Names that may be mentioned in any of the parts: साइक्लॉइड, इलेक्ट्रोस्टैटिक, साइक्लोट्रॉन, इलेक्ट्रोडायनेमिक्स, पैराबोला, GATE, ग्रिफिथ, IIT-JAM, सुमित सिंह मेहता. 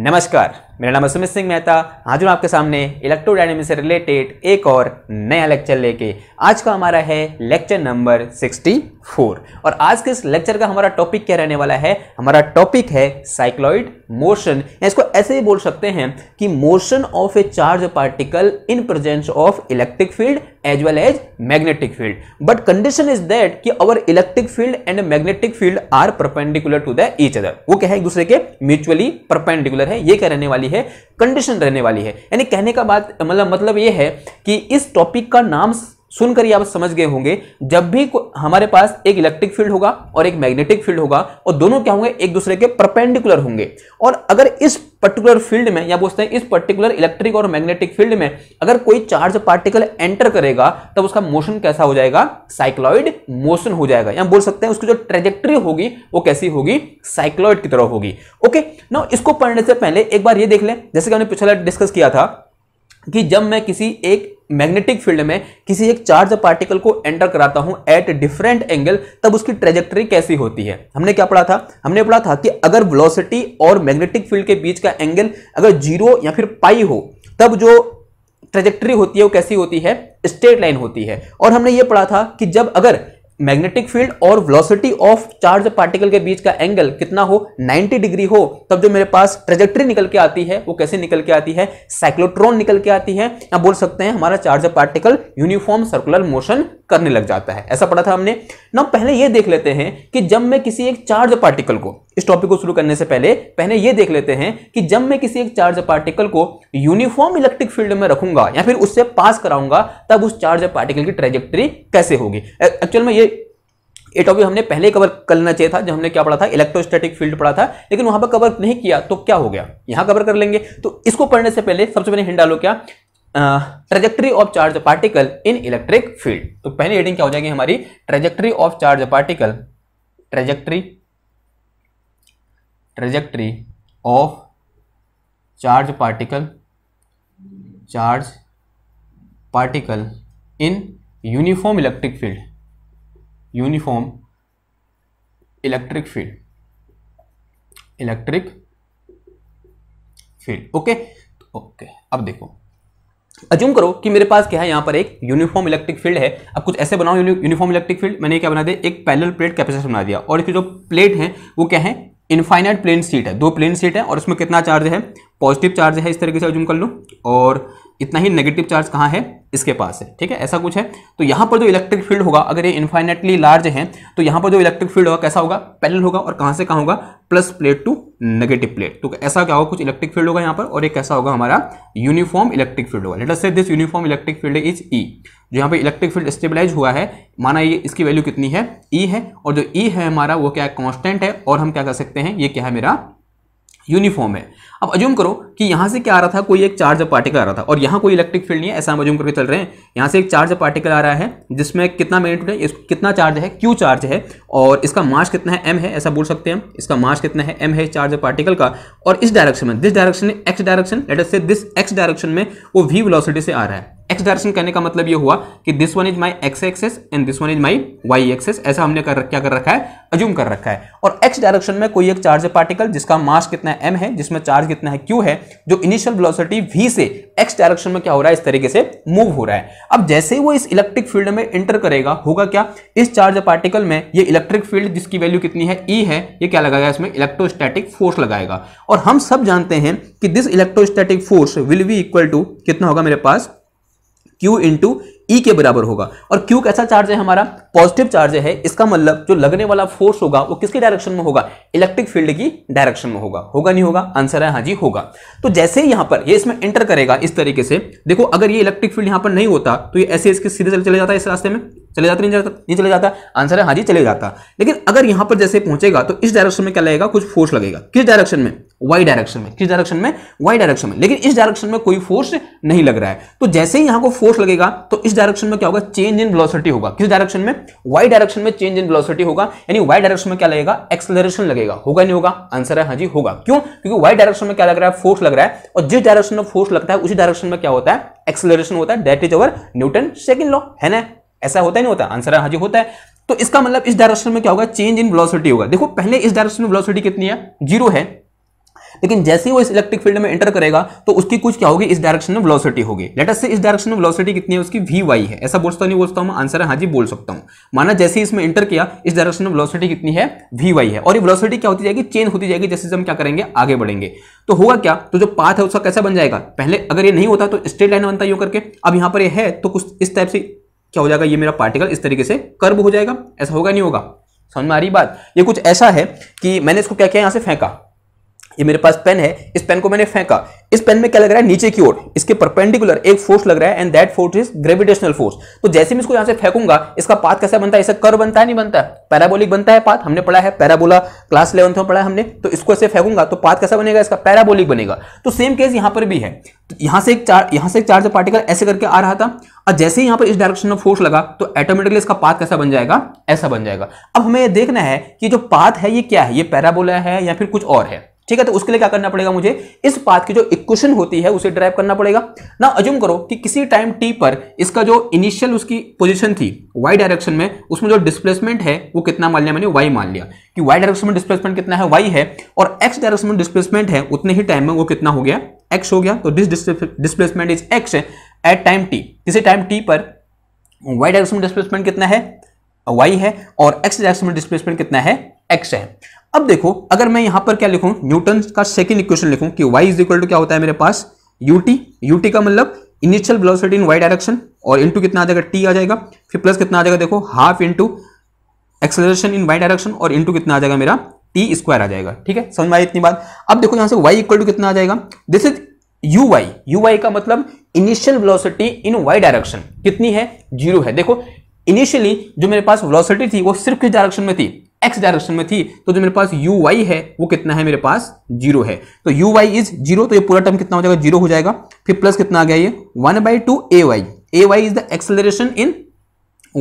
नमस्कार, मेरा नाम है सुमित सिंह मेहता। आज हम आपके सामने इलेक्ट्रोडायनेमिक्स से रिलेटेड एक और नया लेक्चर लेके, आज का हमारा है लेक्चर नंबर 64। और आज के इस लेक्चर का हमारा टॉपिक क्या रहने वाला है? हमारा टॉपिक है साइक्लॉइड मोशन, या इसको ऐसे ही बोल सकते हैं कि motion of a charge particle in presence of electric field as well as magnetic field, but condition is that कि our electric field and magnetic field are perpendicular to the each other. वो क्या है? एक दूसरे के mutually perpendicular है। ये क्या रहने वाली है? कंडीशन रहने वाली है। यानी कहने का बात मतलब ये है कि इस टॉपिक का नाम सुनकर ही आप समझ गए होंगे, जब भी हमारे पास एक इलेक्ट्रिक फील्ड होगा और एक मैग्नेटिक फील्ड होगा और दोनों क्या होंगे? एक दूसरे के परपेंडिकुलर होंगे। और अगर इस पर्टिकुलर फील्ड में, या बोलते हैं इस पर्टिकुलर इलेक्ट्रिक और मैग्नेटिक फील्ड में अगर कोई चार्ज पार्टिकल एंटर करेगा, तब उसका मोशन कैसा हो जाएगा? साइक्लॉइड मोशन हो जाएगा। या बोल सकते हैं उसकी जो ट्रेजेक्ट्री होगी वो कैसी होगी? साइक्लॉइड की तरह होगी। ओके, नाउ इसको पढ़ने से पहले एक बार ये देख लें, जैसे कि हमने पिछला डिस्कस किया था कि जब मैं किसी एक मैग्नेटिक फील्ड में किसी एक चार्ज पार्टिकल को एंटर कराता हूं एट डिफरेंट एंगल, तब उसकी ट्रेजेक्टरी कैसी होती है। हमने क्या पढ़ा था? हमने पढ़ा था कि अगर वेलोसिटी और मैग्नेटिक फील्ड के बीच का एंगल अगर 0 या फिर पाई हो, तब जो ट्रेजेक्टरी होती है वो कैसी होती है? स्ट्रेट लाइन होती है। और हमने ये पढ़ा था कि जब अगर मैग्नेटिक फील्ड और वेलोसिटी ऑफ चार्ज पार्टिकल के बीच का एंगल कितना हो, 90 डिग्री हो, तब जो मेरे पास ट्रेजेक्टरी निकल के आती है वो कैसे निकल के आती है? साइक्लोट्रॉन निकल के आती है। या बोल सकते हैं हमारा charge particle uniform circular motion करने लग जाता है। ऐसा पढ़ा था हमने। ना पहले ये देख लेते हैं कि जब मैं किसी एक चार्ज पार्टिकल को, इस टॉपिक को शुरू करने से पहले ये देख लेते हैं कि जब मैं किसी एक चार्ज पार्टिकल को यूनिफॉर्म इलेक्ट्रिक फील्ड में रखूंगा या फिर उससे पास कराऊंगा, तब उस चार्ज पार्टिकल की ट्रेजेक्टरी कैसे होगी। एक्चुअल में ये टॉपिक हमने पहले कवर करना चाहिए था, जब हमने क्या पढ़ा था? इलेक्ट्रोस्टैटिक फील्ड पढ़ा था, लेकिन वहां पर कवर नहीं किया, तो क्या हो गया? यहां कवर कर लेंगे। तो इसको पढ़ने से पहले सबसे पहले हिंट डालो क्या? Trajectory of charge particle in electric field. तो पहली हेडिंग क्या हो जाएगी हमारी? Trajectory of charge particle, trajectory of charge particle, in uniform electric field, okay अब देखो, अज्यूम करो कि मेरे पास क्या है? यहां पर एक यूनिफॉर्म इलेक्ट्रिक फील्ड है। अब कुछ ऐसे बनाओ यूनिफॉर्म इलेक्ट्रिक फील्ड। मैंने क्या बना दिया? एक पैरेलल प्लेट कैपेसिटर बना दिया। और इसकी जो प्लेट है वो क्या है? इनफाइनाइट प्लेन शीट है। दो प्लेन शीट है और उसमें कितना चार्ज है? पॉजिटिव चार्ज है, इस तरीके से अज्यूम कर लो। और इतना ही नेगेटिव चार्ज कहाँ है? इसके पास है। ठीक है, ऐसा कुछ है। तो यहाँ पर जो इलेक्ट्रिक फील्ड होगा, अगर ये इनफाइनेटली लार्ज है, तो यहाँ पर जो इलेक्ट्रिक फील्ड होगा कैसा होगा? पैरेलल होगा। और कहाँ से कहाँ होगा? Plus plate to negative plate. तो ऐसा क्या होगा? कुछ इलेक्ट्रिक फील्ड होगा यहाँ पर, और एक कैसा होगा? हमारा यूनिफॉर्म इलेक्ट्रिक फील्ड होगा। Let us say this uniform electric field is E. जो यहाँ पर इलेक्ट्रिक फील्ड स्टेबलाइज हुआ है, माना ये, इसकी वैल्यू कितनी है? ई है। और जो ई है हमारा वो क्या है? कॉन्स्टेंट है। और हम क्या कर सकते हैं? ये क्या है? मेरा यूनिफॉर्म है। अब अज्यूम करो कि यहाँ से क्या आ रहा था? कोई एक चार्ज पार्टिकल आ रहा था, और यहाँ कोई इलेक्ट्रिक फील्ड नहीं है, ऐसा हम अज्यूम करके चल रहे हैं। यहाँ से एक चार्ज पार्टिकल आ रहा है जिसमें कितना मैग्नेट है, कितना चार्ज है? क्यू चार्ज है। और इसका मास कितना है? एम है, ऐसा बोल सकते हैं हम। इसका मास कितना है? एम है चार्ज पार्टिकल का। और इस डायरेक्शन में, this direction, X direction, let us say this x direction में वो वी वेलोसिटी से आ रहा है। एक्स डायरेक्शन कहने का मतलब ये हुआ कि this one is my x axis and this one is my Y axis. ऐसा हमने क्या कर रखा है? अज्यूम कर रखा है। और एक्स डायरेक्शन में कोई एक चार्ज पार्टिकल जिसका मास कितना है? एम है, जिसमें चार्ज कितना है? क्यू है, जो इनिशियल वेलोसिटी वी से एक्स डायरेक्शन में क्या हो रहा है? इस तरीके से मूव हो रहा है। अब जैसे ही वो इस इलेक्ट्रिक फील्ड में एंटर करेगा, होगा क्या? इस चार्ज पार्टिकल में ये इलेक्ट्रिक फील्ड जिसकी वैल्यू कितनी है? ई है, ये क्या लगाएगा? इसमें इलेक्ट्रोस्टैटिक फोर्स लगाएगा। और हम सब जानते हैं कि this इलेक्ट्रोस्टैटिक force will be equal to कितना होगा? मेरे पास Q इंटू ई के बराबर होगा। और Q कैसा चार्ज है? हमारा पॉजिटिव चार्ज है। इसका मतलब जो लगने वाला फोर्स होगा वो किसके डायरेक्शन में होगा? इलेक्ट्रिक फील्ड की डायरेक्शन में होगा। होगा नहीं होगा? आंसर है हाँ जी, होगा। तो जैसे ही यहां पर ये इसमें एंटर करेगा इस तरीके से, देखो अगर ये इलेक्ट्रिक फील्ड यहां पर नहीं होता तो ये ऐसे इसके सीधे चले जाता है। इस रास्ते में चले जाता, नहीं चले जाता? आंसर है हाँ जी, चले जाता। लेकिन अगर यहां पर जैसे पहुंचेगा तो इस डायरेक्शन में क्या लगेगा? कुछ फोर्स लगेगा। किस डायरेक्शन में? वाई डायरेक्शन में। किस डायरेक्शन में? वाई डायरेक्शन में। लेकिन इस डायरेक्शन में कोई फोर्स नहीं लग रहा है। तो जैसे ही यहां को फोर्स लगेगा तो इस डायरेक्शन में क्या होगा? चेंज इन वेलोसिटी होगा। किस डायरेक्शन में? वाई डायरेक्शन में चेंज इन वेलोसिटी होगा। यानी वाई डायरेक्शन में क्या लगेगा? एक्सेलरेशन लगेगा। होगा नहीं होगा? आंसर है हाँ जी, होगा। क्यों? क्योंकि वाई डायरेक्शन में क्या लग रहा है? फोर्स लग रहा है। और जिस डायरेक्शन में फोर्स लगता है उसी डायरेक्शन में क्या होता है? एक्सेलरेशन होता है। That is our Newton second law, है ना? ऐसा होता है, नहीं होता? आंसर है हाँ जी, होता है। तो इसका मतलब इस डायरेक्शन में क्या होगा, चेंज इन वेलोसिटी होगा। देखो पहले इस डायरेक्शन में वेलोसिटी कितनी है, 0 है, लेकिन जैसे ही वो इस इलेक्ट्रिक फील्ड में एंटर करेगा तो उसकी कुछ क्या होगी, इस डायरेक्शन में वेलोसिटी होगी। लेट अस से इस डायरेक्शन में वेलोसिटी कितनी है उसकी, vy है। ऐसा बोलता नहीं बोलता हूं, आंसर है हां जी बोल सकता हूं। माना जैसे ही इसमें एंटर किया इस डायरेक्शन में वेलोसिटी कितनी है, vy है, और ये वेलोसिटी क्या होती जाएगी, चेंज होती जाएगी जैसे हम क्या करेंगे, आगे बढ़ेंगे। तो होगा क्या, तो जो पाथ है उसका कैसा बन जाएगा, पहले अगर ये नहीं होता तो स्ट्रेट लाइन बनता है यूं करके, अब यहां पर ये है तो कुछ इस टाइप से क्या हो जाएगा, ये मेरा पार्टिकल इस तरीके से कर्व हो जाएगा। ऐसा होगा नहीं होगा, समझ में आ रही बात। ये कुछ ऐसा है कि मैंने इसको क्या किया, यहां से फेंका, ये मेरे पास पेन है, इस पेन को मैंने फेंका, इस पेन में क्या लग रहा है, नीचे की ओर इसके परपेंडिकुलर एक फोर्स लग रहा है, and that force is gravitational force. तो जैसे मैं इसको यहां से फेंकूंगा इसका पाथ कैसा बनता है, ऐसा कर्व बनता है नहीं बनता, पैराबोलिक बनता है पाथ, हमने पढ़ा है पैराबोला क्लास 11th में पढ़ा है हमने। तो इसको ऐसे फेंकूंगा तो पाथ कैसा बनेगा, इसका पैराबोलिक बनेगा। तो सेम केस यहां पर भी है, तो यहां से एक चार्ज पार्टिकल ऐसे करके आ रहा था और जैसे ही यहां पर इस डायरेक्शन में फोर्स लगा तो ऑटोमेटिकली इसका पाथ कैसा बन जाएगा, ऐसा बन जाएगा। अब हमें यह देखना है कि जो पाथ है ये क्या है, ये पैराबोला है या फिर कुछ और है, ठीक है। तो उसके लिए क्या करना पड़ेगा, मुझे इस पाथ की जो इक्वेशन होती है उसे ड्राइव करना पड़ेगा ना। अज्यूम करो कि किसी टाइम t पर इसका जो इनिशियल उसकी पोजीशन थी y डायरेक्शन में, उसमें जो डिस्प्लेसमेंट है वो कितना मान लिया मैंने, y मान लिया कि y डायरेक्शन में डिस्प्लेसमेंट कितना है, y है, और x डायरेक्शन में डिस्प्लेसमेंट है उतने ही टाइम में वो कितना हो गया, x हो गया। तो this displacement is x at time t। किसी टाइम t पर y डायरेक्शन में डिस्प्लेसमेंट कितना है, y है, और x डायरेक्शन में डिस्प्लेसमेंट कितना है, x है। अब देखो अगर मैं यहां पर क्या लिखूं, न्यूटन का सेकंड इक्वेशन लिखूं कि y इज इक्वल टू क्या होता है मेरे पास, ut, ut का मतलब initial velocity in y direction, और इनटू कितना आ जाएगा, t आ जाएगा, फिर प्लस कितना आ जाएगा, देखो half into acceleration in y direction, और इनटू कितना आ जाएगा मेरा t स्क्वायर आ जाएगा, ठीक है, समझ में आई इतनी बात। अब देखो यहां से y इक्वल टू कितना आ जाएगा, दिस इज uy, uy का मतलब initial velocity in y direction कितनी है, 0 है। देखो इनिशियली जो मेरे पास वेलोसिटी थी वो सिर्फ किस डायरेक्शन में थी, x डायरेक्शन में थी, तो जो मेरे पास uy है वो कितना है मेरे पास, 0 है। तो uy इज 0, तो ये पूरा टर्म कितना हो जाएगा, 0 हो जाएगा, फिर प्लस कितना आ गया ये 1/2ay, ay is the acceleration in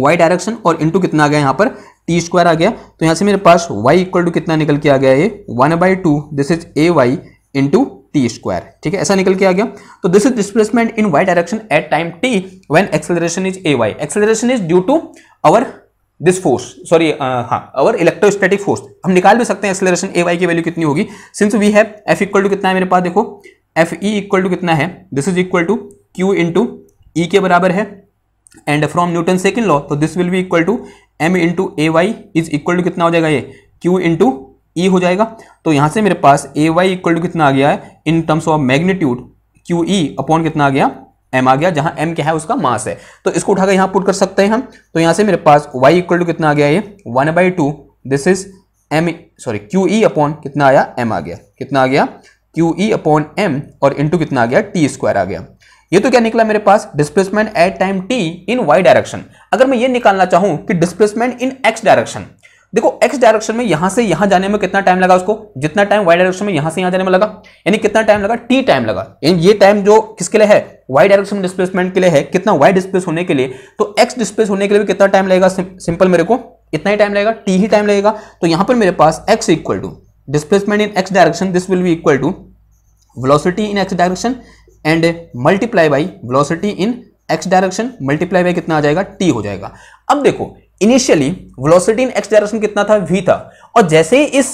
y direction, और इनटू कितना आ गया यहाँ पर t स्क्वायर आ गया। तो यहाँ से मेरे पास y इक्वल टू कितना निकल के आ गया ये 1/2 this is ay into T square, ठीक है, ऐसा निकल के आ गया। तो this is displacement in y direction at time t when acceleration is ay, acceleration is due to our this force, sorry हाँ, और इलेक्ट्रोस्टैटिक फोर्स। हम निकाल भी सकते हैं एक्सेलरेशन ए वाई की वैल्यू कितनी होगी, since we have F equal to कितना है मेरे पास, देखो एफ ई इक्वल टू कितना है, this is equal to Q into ई के बराबर है, and from Newton second law तो this will be equal to M into A Y is equal to कितना हो जाएगा, ये क्यू इंटू ई हो जाएगा। तो यहाँ से मेरे पास ए वाई इक्वल टू कितना आ गया है in terms of magnitude, Q E upon कितना आ गया, m आ गया, जहां m क्या है उसका मास है। तो इसको उठाकर यहां पुट कर सकते हैं हम, तो यहां से मेरे पास y इक्वल टू कितना आ गया ये 1/2 this is m, sorry Q E upon कितना आया, m आ गया, कितना आ गया क्यू ई अपॉन m, और इनटू कितना आ गया t स्क्वायर आ गया। ये तो क्या निकला मेरे पास, displacement at time t in y direction. अगर मैं ये निकालना चाहूं कि डिस्प्लेसमेंट इन x डायरेक्शन, देखो x डायरेक्शन में यहां से यहां जाने में कितना टाइम लगा उसको, जितना टाइम y डायरेक्शन में यहां से यहां जाने में लगा, यानी कितना टाइम लगा, t टाइम लगा। यानी ये टाइम जो किसके लिए है, y डायरेक्शन में डिस्प्लेसमेंट के लिए है, कितना y डिस्प्लेस होने के लिए, तो x डिस्प्लेस होने के लिए भी कितना टाइम लगेगा, सिंपल मेरे को इतना ही टाइम लगेगा, t ही टाइम लगेगा। तो यहां पर मेरे पास x equal to displacement in x direction, this will be equal to velocity in x direction and multiply by velocity in x direction multiply by कितना आ जाएगा, t हो जाएगा। अब देखो initially velocity in x direction कितना था, v था, और जैसे ही इस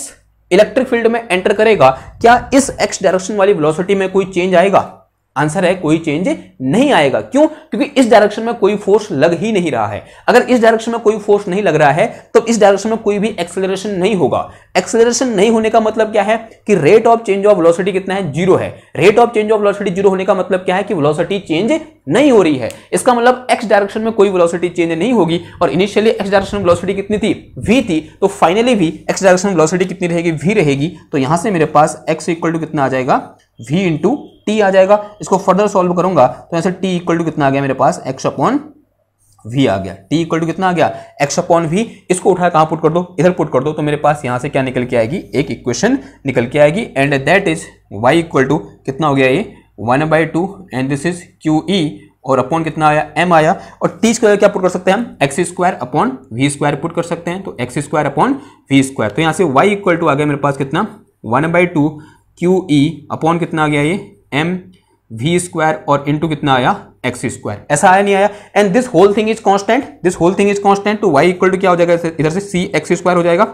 इलेक्ट्रिक फील्ड में एंटर करेगा क्या इस x डायरेक्शन वाली वेलोसिटी में कोई चेंज आएगा, आंसर है कोई चेंज नहीं आएगा। क्यों, क्योंकि इस डायरेक्शन में कोई फोर्स लग ही नहीं रहा है। अगर इस डायरेक्शन में कोई फोर्स नहीं लग रहा है तो इस डायरेक्शन में कोई भी एक्सेलरेशन नहीं होगा। एक्सेलरेशन नहीं होने का मतलब क्या है कि rate of change of velocity कितना है, 0 है। Rate of change of velocity 0 होने का मतलब क्या है कि वेलोसिटी चेंज नहीं हो रही है। इसका मतलब एक्स डायरेक्शन में कोई वेलोसिटी चेंज नहीं होगी, और इनिशियली एक्स डायरेक्शन में वेलोसिटी कितनी थी, वी थी, तो फाइनली भी एक्स डायरेक्शन में वेलोसिटी कितनी रहेगी, वी रहेगी। तो यहां से मेरे पास एक्स इक्वल टू कितना आ जाएगा, वी इंटू t आ जाएगा। इसको फर्दर सॉल्व करूंगा तो ऐसे t इक्वल टू कितना आ गया मेरे पास, x अपॉन v आ गया, t इक्वल टू कितना आ गया, x अपॉन v। इसको उठा कहां पुट कर दो, इधर पुट कर दो, तो मेरे पास यहां से क्या निकल के आएगी, एक इक्वेशन निकल के आएगी, and that is y equal to कितना हो गया ये 1/2 and this is Q E, और अपॉन कितना आया, m आया, और t स्क्वायर क्या पुट कर सकते हैं हम, x square upon we square put कर सकते हैं, तो x square upon we square. तो यहाँ से y इक्वल टू आ गया मेरे पास कितना 1/2 क्यू ई अपॉन कितना आ गया ये m v स्क्वायर, और इनटू कितना आया एक्स स्क्वायर, ऐसा आया नहीं आया? And this whole thing is constant, this whole thing is constant, तो वाई इक्वल टू क्या हो जाएगा, इधर से सी एक्स स्क्वायर हो जाएगा।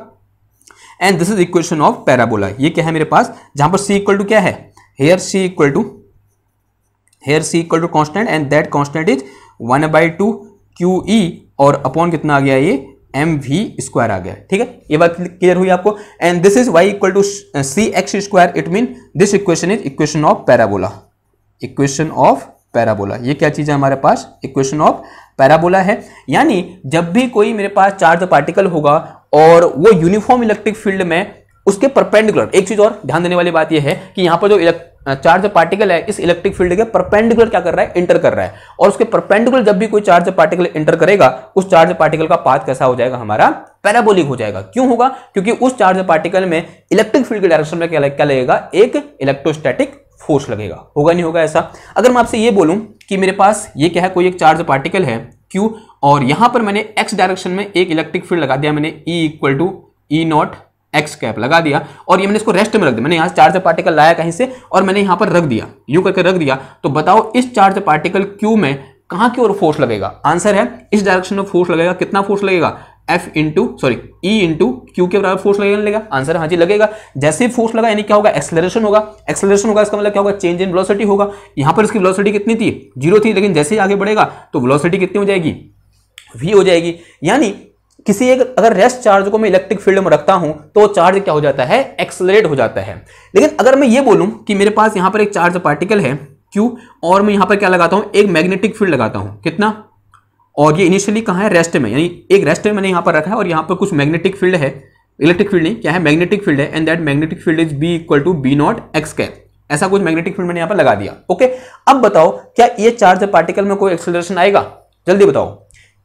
And this is equation of पैराबोला। ये क्या है मेरे पास, जहां पर सी इक्वल टू क्या है, here C equal to, here C equal to constant and that constant is 1/2 Q ई और अपॉन कितना आ गया ये एम वी स्क्वायर आ गया। ठीक है, ये बात क्लियर हुई आपको। And this is Y equal to C x square, it mean this equation is equation of पैराबोला, equation of पैराबोला। ये क्या चीज है हमारे पास, इक्वेशन ऑफ पैराबोला है। यानी जब भी कोई मेरे पास चार्ज पार्टिकल होगा और वो यूनिफॉर्म इलेक्ट्रिक फील्ड में उसके परपेंडिकुलर, एक चीज और ध्यान देने वाली बात ये है कि यहाँ पर जो चार्ज पार्टिकल है इस इलेक्ट्रिक फील्ड के परपेंडिकुलर क्या कर रहा है, इंटर कर रहा है, और उसके परपेंडिकुलर जब भी कोई चार्ज पार्टिकल इंटर करेगा उस चार्ज पार्टिकल का पाथ कैसा हो जाएगा हमारा, पैराबोलिक हो जाएगा। क्यों होगा, क्योंकि उस चार्ज पार्टिकल में इलेक्ट्रिक फील्ड के डायरेक्शन में क्या लगेगा, एक इलेक्ट्रोस्टैटिक फोर्स लगेगा। होगा नहीं होगा ऐसा? अगर मैं आपसे ये बोलूं कि मेरे पास ये क्या है, कोई एक चार्ज पार्टिकल है क्यू और यहां पर मैंने एक्स डायरेक्शन में एक इलेक्ट्रिक फील्ड लगा दिया, मैंने ई equal to E not x cap लगा दिया और ये मैंने इसको रेस्ट में रख दिया, मैंने यहाँ चार्ज पार्टिकल लाया कहीं से और मैंने यहाँ पर रख दिया, यूं करके रख दिया, तो बताओ इस चार्ज पार्टिकल क्यू में कहां की ओर फोर्स लगेगा? आंसर है इस डायरेक्शन में फोर्स लगेगा। कितना फोर्स लगेगा, F into sorry E into Q के बराबर फोर्स लगेगा। आंसर हाँ जी लगेगा। जैसे ही फोर्स लगा यानी क्या होगा, एक्सेलरेशन होगा। एक्सेलरेशन होगा इसका मतलब क्या होगा, चेंज इन वेलोसिटी होगा। यहां पर इसकी वेलोसिटी कितनी थी, 0 थी, लेकिन जैसे ही आगे बढ़ेगा तो वेलोसिटी कितनी हो जाएगी, V हो जाएगी। यानी किसी एक अगर रेस्ट चार्ज को मैं इलेक्ट्रिक फील्ड में रखता हूं तो चार्ज क्या हो जाता है, एक्सेलरेट हो जाता है। लेकिन अगर मैं ये बोलूं कि मेरे पास यहां पर एक चार्ज पार्टिकल है क्यू और मैं यहां पर क्या लगाता हूं, एक मैग्नेटिक फील्ड लगाता हूं, कितना, और ये इनिशियली कहाँ है, रेस्ट में, यानी एक रेस्ट में मैंने यहाँ पर रखा है और यहाँ पर कुछ मैग्नेटिक फील्ड है, इलेक्ट्रिक फील्ड नहीं, क्या है, मैग्नेटिक फील्ड है। And that magnetic field is B equal to B not x cap, ऐसा कुछ मैग्नेटिक फील्ड मैंने यहाँ पर लगा दिया। ओके, अब बताओ क्या ये चार्ज पार्टिकल में कोई एक्सेलरेशन आएगा, जल्दी बताओ।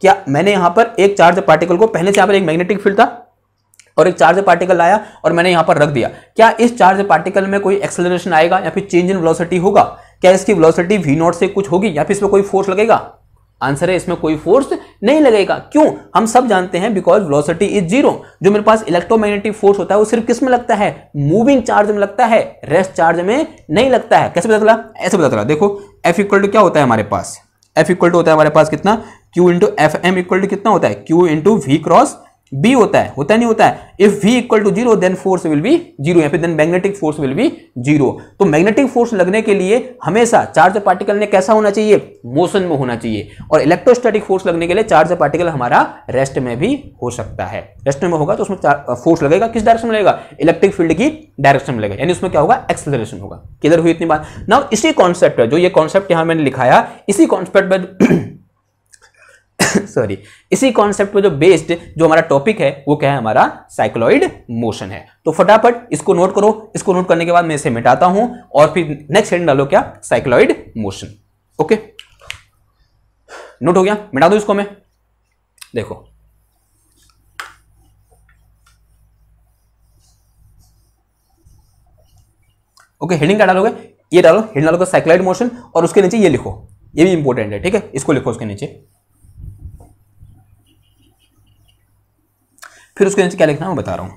क्या मैंने यहाँ पर एक चार्ज पार्टिकल को, पहले से यहाँ पर एक मैग्नेटिक फील्ड था और एक चार्ज पार्टिकल आया और मैंने यहाँ पर रख दिया, क्या इस चार्ज पार्टिकल में कोई एक्सेलरेशन आएगा या फिर चेंज इन वेलोसिटी होगा? क्या इसकी वेलोसिटी वी नॉट से कुछ होगी या फिर इसमें कोई फोर्स लगेगा? आंसर है इसमें कोई फोर्स नहीं लगेगा। क्यों, हम सब जानते हैं बिकॉज वेलोसिटी इज जीरो। जो मेरे पास इलेक्ट्रोमैग्नेटिक फोर्स होता है वो सिर्फ किस में लगता है, मूविंग चार्ज में लगता है, रेस्ट चार्ज में नहीं लगता है। कैसे पता चला, ऐसे पता चला, देखो F इक्वल टू क्या होता है हमारे पास, F इक्वल टू होता है हमारे पास कितना, Q into F M equal to कितना होता है, Q into we cross B होता है, होता नहीं होता है। If v equal to zero then force will be zero, या फिर then magnetic force will be zero. तो मैग्नेटिक फोर्स लगने के लिए हमेशा चार्ज पार्टिकल ने कैसा होना चाहिए, मोशन में होना चाहिए, और इलेक्ट्रोस्टैटिक फोर्स लगने के लिए चार्ज पार्टिकल हमारा रेस्ट में भी हो सकता है। रेस्ट में होगा तो उसमें फोर्स लगेगा, किस डायरेक्शन में लगेगा, इलेक्ट्रिक फील्ड की डायरेक्शन में लगेगा, यानी उसमें क्या होगा, एक्सेलरेशन होगा। क्लियर हुई इतनी बात। नाउ इसी कॉन्सेप्ट है, जो ये कॉन्सेप्ट यहां मैंने लिखाया, इसी कॉन्सेप्ट पर सॉरी इसी कॉन्सेप्ट पे जो बेस्ड जो हमारा टॉपिक है वो क्या है, हमारा साइक्लॉइड मोशन है। तो फटाफट इसको नोट करो, इसको नोट करने के बाद मैं इसे मिटाता हूं और फिर नेक्स्ट हेडिंग डालो क्या, साइक्लॉइड मोशन। ओके नोट हो गया, मिटा दो इसको मैं। देखो ओके हेडिंग क्या डालोगे, ये डालो, हेडिंग डालोगे साइक्लॉइड मोशन और उसके नीचे ये लिखो, ये भी इंपॉर्टेंट है, ठीक है, इसको लिखो उसके नीचे, फिर उसके नीचे क्या लिखना है मैं बता रहा हूं।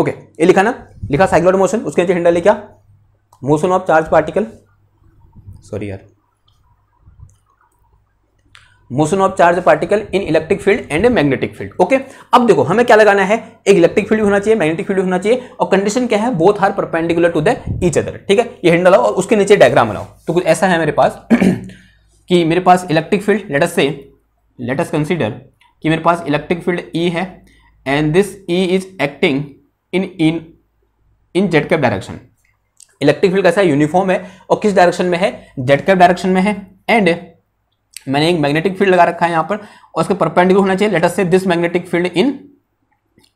ओके ये लिखा ना, लिखा साइक्लॉइड मोशन, उसके नीचे हैंडल है क्या, motion of charge particle, sorry यार, motion of charge particle in electric field and magnetic field. Okay अब देखो हमें क्या लगाना है, एक इलेक्ट्रिक फील्ड भी होना चाहिए, मैग्नेटिक फील्ड भी होना चाहिए, और कंडीशन क्या है, both are perpendicular to the each other. ठीक है, ये हैंडल और उसके नीचे डायग्राम बनाओ। तो कुछ ऐसा है मेरे पास कि मेरे पास electric field, let us say, let us consider कि मेरे पास इलेक्ट्रिक फील्ड ई है and this E is acting in in in z cap direction. Electric field कैसा है, यूनिफॉर्म है और किस डायरेक्शन में है, जेड कैप डायरेक्शन में है। एंड मैंने एक मैग्नेटिक फील्ड लगा रखा है यहाँ पर और उसके परपेंडिकुलर होना चाहिए, let us say this magnetic field in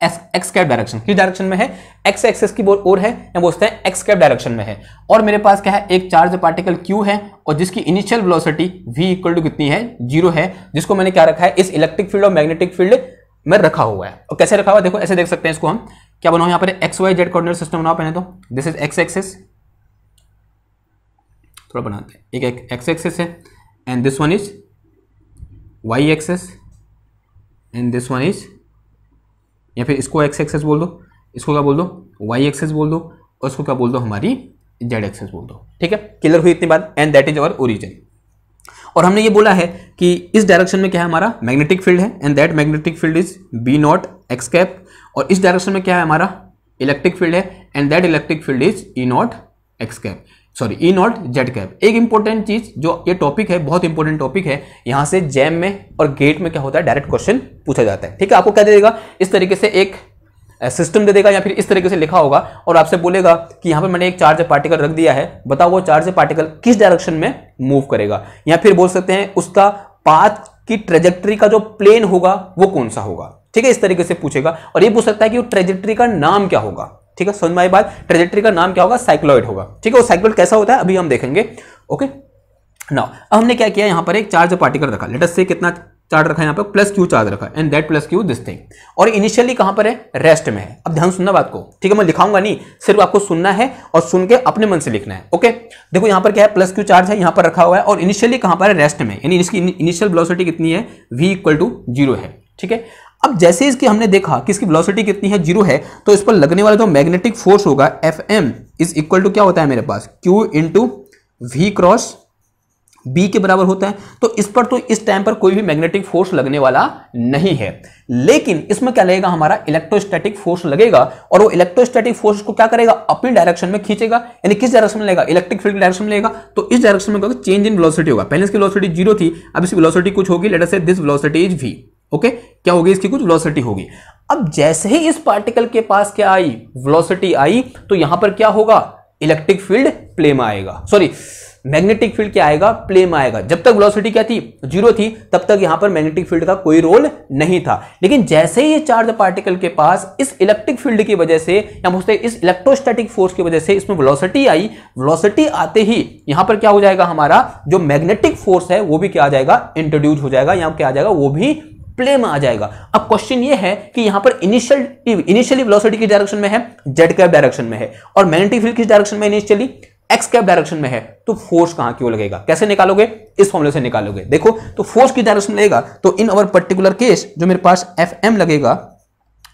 x cap direction, किस डायरेक्शन में है, एक्स एक्सेस की ओर है, हम बोलते हैं एक्स कैप डायरेक्शन में है। और मेरे पास क्या है, एक चार्ज पार्टिकल क्यू है और जिसकी initial velocity v equal to कितनी है, जीरो है, जिसको मैंने क्या रखा है, इस इलेक्ट्रिक फील्ड और मैग्नेटिक फील्ड में रखा हुआ है। और कैसे रखा हुआ, देखो ऐसे देख सकते हैं इसको हम क्या बनाओ यहाँ पर x Y Z coordinate system बनाओ। पहले तो दिस इज एक्स एक्सेस, थोड़ा बनाते हैं, एक एक्स एक्सेस है and this one is Y access and this one is, या फिर इसको एक्स एक्सेस बोल दो, इसको क्या बोल दो वाई एक्सेस बोल दो, और इसको क्या बोल दो हमारी जेड एक्सेस बोल दो। ठीक है, क्लियर हुई इतनी बात। And that is our origin. और हमने ये बोला है कि इस डायरेक्शन में क्या है हमारा मैग्नेटिक फील्ड है and that magnetic field is B not x cap, और इस डायरेक्शन में क्या है हमारा इलेक्ट्रिक फील्ड है and that electric field is E not x cap, sorry E not Z cap. एक इंपॉर्टेंट चीज जो ये टॉपिक है, बहुत इंपॉर्टेंट टॉपिक है, यहाँ से जैम में और गेट में क्या होता है डायरेक्ट क्वेश्चन पूछा जाता है। ठीक है, आपको क्या देगा इस तरीके से एक सिस्टम दे देगा या फिर इस तरीके से लिखा होगा और आपसे बोलेगा कि यहाँ पर मैंने एक चार्ज पार्टिकल रख दिया है, बताओ वो चार्ज पार्टिकल किस डायरेक्शन में मूव करेगा, या फिर बोल सकते हैं उसका पाथ की ट्रेजेक्ट्री का जो प्लेन होगा वो कौन सा होगा। ठीक है, इस तरीके से पूछेगा। और ये पूछ सकता है कि वो ट्रेजेक्ट्री का नाम क्या होगा। ठीक है, समझ में आई बात, ट्रेजेक्ट्री का नाम क्या होगा, साइक्लॉइड होगा। ठीक है, वो साइक्लॉइड कैसा होता है अभी हम देखेंगे। ओके नाउ अब हमने क्या किया, यहाँ पर एक चार्ज पार्टिकल रखा, लेट अस से कितना चार्ज रखा है यहाँ पर, प्लस क्यू चार्ज रखा and that plus q this thing, और इनिशियली कहां पर है रेस्ट में है। अब ध्यान सुनना बात को, ठीक है, मैं लिखाऊंगा नहीं, सिर्फ आपको सुनना है और सुन के अपने मन से लिखना है। ओके देखो यहाँ पर क्या है, प्लस क्यू चार्ज है यहाँ पर रखा हुआ है और इनिशियली कहां पर है रेस्ट में, यानी इसकी इनिशियल वेलोसिटी कितनी है v इक्वल टू 0 है। ठीक है, अब जैसे इसकी हमने देखा कि इसकी वेलोसिटी कितनी है 0 है, तो इस पर लगने वाला जो मैग्नेटिक फोर्स होगा Fm इज इक्वल टू क्या होता है मेरे पास q into we cross B के बराबर होता है। तो इस पर तो इस टाइम पर कोई भी मैग्नेटिक फोर्स लगने वाला नहीं है, लेकिन इसमें क्या लगेगा हमारा इलेक्ट्रोस्टैटिक फोर्स लगेगा, और वो इलेक्ट्रोस्टैटिक फोर्स को क्या करेगा अपनी डायरेक्शन में खींचेगा, यानी किस डायरेक्शन में लेगा, इलेक्ट्रिक फील्ड डायरेक्शन में लेगा। तो इस डायरेक्शन में क्या चेंज इन वेलोसिटी होगा, पहले इसकी वेलोसिटी 0 थी, अब इसकी वेलोसिटी कुछ होगी, let us say this velocity is v। Okay क्या होगी इसकी कुछ वेलोसिटी होगी। अब जैसे ही इस पार्टिकल के पास क्या आई वेलोसिटी आई, तो यहां पर क्या होगा इलेक्ट्रिक फील्ड प्ले में आएगा, सॉरी मैग्नेटिक फील्ड क्या आएगा प्ले में आएगा। जब तक वेलोसिटी क्या थी 0 थी तब तक यहां पर मैग्नेटिक फील्ड का कोई रोल नहीं था, लेकिन जैसे ही ये चार्ज पार्टिकल के पास इस इलेक्ट्रिक फील्ड की वजह से या बोलते हैं इस इलेक्ट्रोस्टैटिक फोर्स की वजह से इसमें वेलोसिटी आई, वेलोसिटी आते ही यहां पर क्या हो जाएगा हमारा जो मैग्नेटिक फोर्स है वो भी क्या आ जाएगा इंट्रोड्यूस हो जाएगा, यहां क्या आ जाएगा वो भी प्ले में आ जाएगा। अब क्वेश्चन ये है कि यहां पर इनिशियली वेलोसिटी किस डायरेक्शन में है जेड कैप डायरेक्शन में है, और मैग्नेटिक फील्ड किस डायरेक्शन में इनिशियली एक्स कैप डायरेक्शन में है, तो फोर्स कहां क्यों लगेगा, कैसे निकालोगे इस फॉर्मूले से निकालोगे। देखो तो फोर्स किस डायरेक्शन में लगेगा, तो इन अवर पर्टिकुलर केस जो मेरे पास Fm लगेगा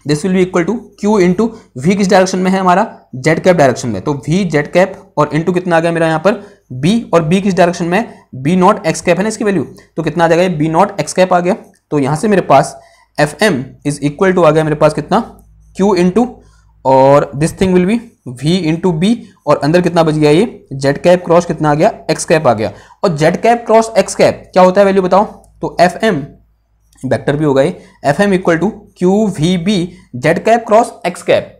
this will be equal to Q into we किस डायरेक्शन में है हमारा जेड कैप डायरेक्शन में, तो वी जेड कैप और इंटू कितना आ गया मेरा यहां पर बी, और बी किस डायरेक्शन में बी नॉट एक्स कैप है ना इसकी वैल्यू, तो कितना आ जाएगा बी नॉट एक्स कैप आ गया। तो यहां से मेरे पास Fm इज इक्वल टू आ गया मेरे पास कितना q इंटू और this thing will be v into B, और अंदर कितना बच गया ये जेड कैप क्रॉस कितना आ गया x कैप आ गया, और z cap cross x cap क्या होता है वैल्यू बताओ, तो Fm वेक्टर भी होगा ये Fm equal to q we B Z cap cross x cap.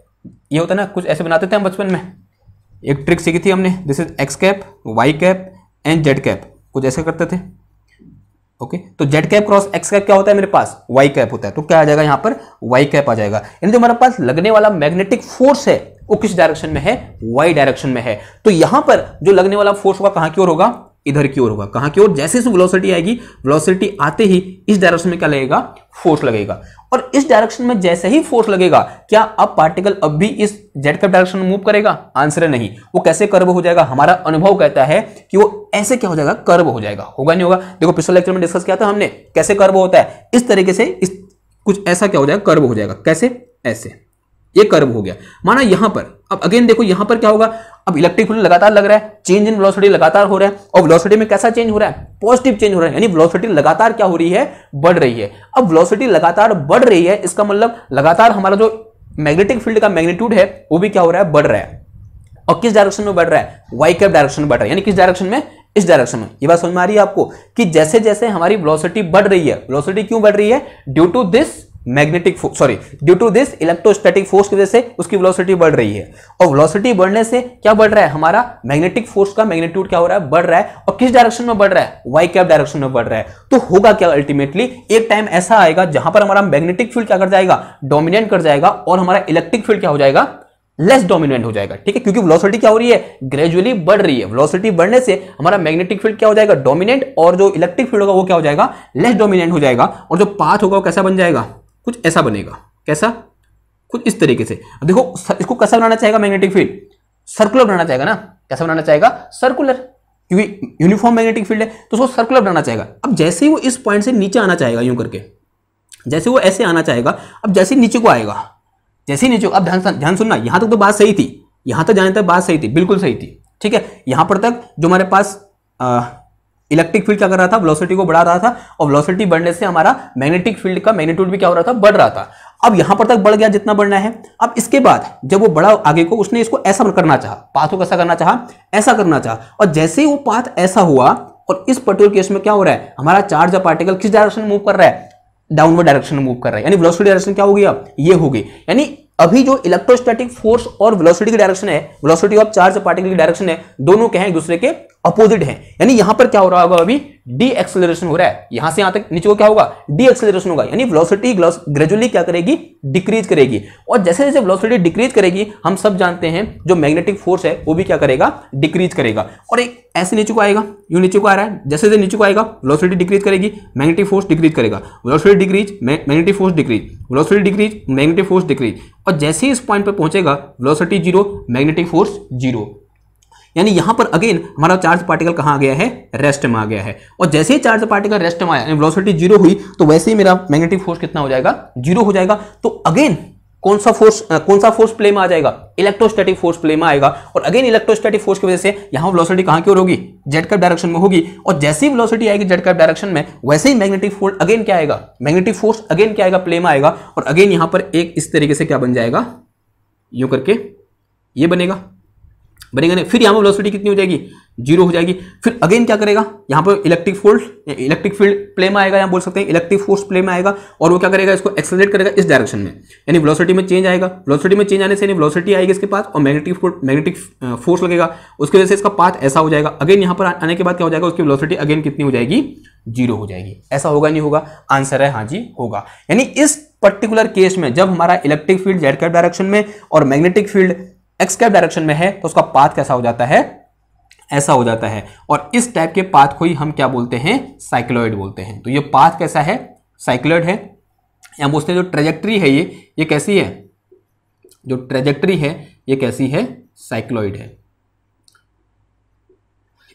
ये होता ना कुछ ऐसे बनाते थे हम बचपन में, एक ट्रिक सीखी थी हमने, this is x cap y cap and z cap, कुछ ऐसे करते थे। ओके तो Z cap cross x cap क्या होता है मेरे पास वाई कैप होता है, तो क्या आ जाएगा यहां पर वाई कैप आ जाएगा। यानी जो हमारे पास लगने वाला मैग्नेटिक फोर्स है वो किस डायरेक्शन में है वाई डायरेक्शन में है, तो यहां पर जो लगने वाला फोर्स होगा कहां की ओर होगा इधर की ओर होगा, कहां की ओर जैसे वेलोसिटी आएगी वेलोसिटी आते ही इस डायरेक्शन में क्या लगेगा फोर्स लगेगा, और इस डायरेक्शन में जैसे ही फोर्स लगेगा क्या अब पार्टिकल अब भी इस जेड कैप डायरेक्शन में मूव करेगा, आंसर है नहीं। वो कैसे कर्व हो जाएगा, हमारा अनुभव कहता है कि वो ऐसे क्या हो जाएगा कर्व हो जाएगा, होगा नहीं होगा। देखो पिछले लेक्चर में डिस्कस किया था हमने कैसे कर्व होता है, इस तरीके से इस कुछ ऐसा क्या हो जाएगा कर्व हो जाएगा, कैसे ऐसे ये कर्व हो गया माना यहां पर। अब अगेन देखो यहां पर क्या होगा, अब इलेक्ट्रिक फील्ड लगातार लग रहा है, चेंज इन वेलोसिटी लगातार हो रहा है, और वेलोसिटी में कैसा चेंज हो रहा है पॉजिटिव चेंज हो रहा है, यानी वेलोसिटी लगातार क्या हो रही है बढ़ रही है। अब वेलोसिटी लगातार बढ़ रही है इसका मतलब लगातार हमारा जो मैग्नेटिक फील्ड का मैग्नीट्यूड है वो भी क्या हो रहा है बढ़ रहा है, और किस डायरेक्शन में बढ़ रहा है वाई कैप डायरेक्शन में बढ़ रहा है, यानी किस डायरेक्शन में इस डायरेक्शन में। ये बात समझ में आ रही है आपको कि जैसे जैसे हमारी वेलोसिटी बढ़ रही है, वेलोसिटी क्यों बढ़ रही है due to this magnetic force, sorry due to this इलेक्ट्रोस्टैटिक force की वजह से उसकी वेलोसिटी बढ़ रही है, और वेलोसिटी बढ़ने से क्या बढ़ रहा है हमारा मैग्नेटिक फोर्स का मैग्नीट्यूड क्या हो रहा है बढ़ रहा है, और किस डायरेक्शन में बढ़ रहा है वाई कैप डायरेक्शन में बढ़ रहा है। तो होगा क्या अल्टीमेटली एक टाइम ऐसा आएगा जहां पर हमारा मैग्नेटिक फील्ड क्या कर जाएगा डोमिनेंट कर जाएगा, और हमारा इलेक्ट्रिक फील्ड क्या हो जाएगा लेस डोमिनेंट हो जाएगा। ठीक है, क्योंकि वेलोसिटी क्या हो रही है ग्रेजुअली बढ़ रही है, वेलोसिटी बढ़ने से हमारा मैग्नेटिक फील्ड क्या हो जाएगा डोमिनेंट, और जो इलेक्ट्रिक फील्ड होगा वो क्या हो जाएगा लेस डोमिनेंट हो जाएगा, और जो पाथ होगा वो कैसा बन जाएगा कुछ ऐसा बनेगा, कैसा कुछ इस तरीके से। देखो इसको कैसा बनाना चाहेगा मैग्नेटिक फील्ड, सर्कुलर बनाना चाहेगा ना, कैसा बनाना चाहेगा सर्कुलर, क्योंकि यूनिफॉर्म मैग्नेटिक फील्ड है तो उसको सर्कुलर बनाना चाहेगा। अब जैसे ही वो इस पॉइंट से नीचे आना चाहेगा यूं करके, जैसे वो ऐसे आना चाहेगा, अब जैसे नीचे को आएगा, जैसे नीचे, अब ध्यान सुनना, यहां तक तो बात सही थी, यहां तक जाने तक बात सही थी, बिल्कुल सही थी, ठीक है। यहां पर तक जो हमारे पास इलेक्ट्रिक फील्ड क्या कर रहा था, वेलोसिटी को बढ़ा रहा था, और वेलोसिटी बढ़ने से हमारा मैग्नेटिक फील्ड का मैग्नीट्यूड भी क्या हो रहा था, बढ़ रहा था। अब यहां पर तक बढ़ गया जितना बढ़ना है। अब इसके बाद जब वो बढ़ा आगे को, उसने इसको ऐसा करना चाहा, पाथ को कैसा करना चाहा, ऐसा करना चाहा, और जैसे ही वो पाथ ऐसा हुआ, और इस पर्टिकुलर केस में क्या हो रहा है, हमारा चार्ज या पार्टिकल किस डायरेक्शन में मूव कर रहा है, डाउनवर्ड डायरेक्शन में मूव कर रहा है, यानी वेलोसिटी डायरेक्शन क्या होगी, अब ये होगी। यानी अभी जो इलेक्ट्रोस्टैटिक फोर्स और वेलोसिटी की डायरेक्शन है, वेलोसिटी ऑफ चार्ज पार्टिकल की डायरेक्शन है, दोनों क्या है, एक दूसरे के अपोजिट हैं। यानी यहां पर क्या हो रहा होगा, अभी डी एक्सेलरेशन हो रहा है, यहां से यहां तक नीचे को क्या होगा, डी एक्सेलरेशन होगा, यानी वेलोसिटी ग्रेजुअली क्या करेगी, डिक्रीज करेगी। और जैसे जैसे वेलोसिटी डिक्रीज करेगी, हम सब जानते हैं जो मैग्नेटिक फोर्स है वो भी क्या करेगा, डिक्रीज करेगा। और एक ऐसे नीचे को आएगा, यूं नीचे को आ रहा है, जैसे जैसे नीचे को आएगा वेलोसिटी डिक्रीज करेगी, मैग्नेटिक फोर्स डिक्रीज करेगा, velocity decrease, magnetic force decrease, velocity decrease, magnetic force decrease, और जैसे ही इस पॉइंट पर पहुंचेगा velocity zero, magnetic force zero. यानी यहां पर अगेन हमारा चार्ज पार्टिकल कहां आ गया है, रेस्ट में आ गया है। और जैसे ही चार्ज पार्टिकल रेस्ट में आया, यानी वेलोसिटी जीरो हुई, तो वैसे ही मेरा मैग्नेटिक फोर्स कितना हो जाएगा, जीरो हो जाएगा। तो अगेन कौन सा फोर्स प्ले में आ जाएगा, इलेक्ट्रोस्टैटिक फोर्स प्ले में आएगा। और अगेन इलेक्ट्रोस्टैटिक फोर्स की वजह से यहां वेलोसिटी कहां की ओर होगी, जेड कर्व डायरेक्शन में होगी। और जैसे ही वेलोसिटी आएगी जेड कर्व डायरेक्शन में, वैसे ही मैग्नेटिक फोर्स अगेन क्या आएगा, मैग्नेटिक फोर्स अगेन क्या आएगा, प्ले में आएगा। और अगेन यहां पर एक इस तरीके से क्या बन जाएगा, यूं करके ये बनेगा नहीं, फिर यहां पर वेलोसिटी कितनी हो जाएगी, जीरो हो जाएगी। फिर अगेन क्या करेगा, यहां पर इलेक्ट्रिक फील्ड प्ले में आएगा, या बोल सकते हैं इलेक्ट्रिक फोर्स प्ले में आएगा, और वो क्या करेगा, इसको एक्सेलरेट करेगा इस डायरेक्शन में, यानी वेलोसिटी में चेंज आएगा। वेलोसिटी में चेंज आने से यानी वेलोसिटी आएगी इसके पास, और मैग्नेटिक फोर्स लगेगा, उसकी वजह से इसका पाथ ऐसा हो जाएगा। अगेन यहां पर आने के बाद क्या हो जाएगा, उसकी वेलोसिटी अगेन कितनी हो जाएगी, जीरो हो जाएगी। ऐसा होगा नहीं होगा, आंसर है हां जी होगा। यानी इस पर्टिकुलर केस में जब हमारा electric field z curve direction में और magnetic field x cap direction में है, तो उसका पाथ कैसा हो जाता है, ऐसा हो जाता है। और इस टाइप के पाथ को ही हम क्या बोलते हैं, साइक्लॉइड बोलते हैं। तो ये पाथ कैसा है, साइक्लॉइड है, या बोलते हैं जो ट्रेजेक्ट्री है ये कैसी है, जो ट्रेजेक्ट्री है ये कैसी है, साइक्लॉइड है।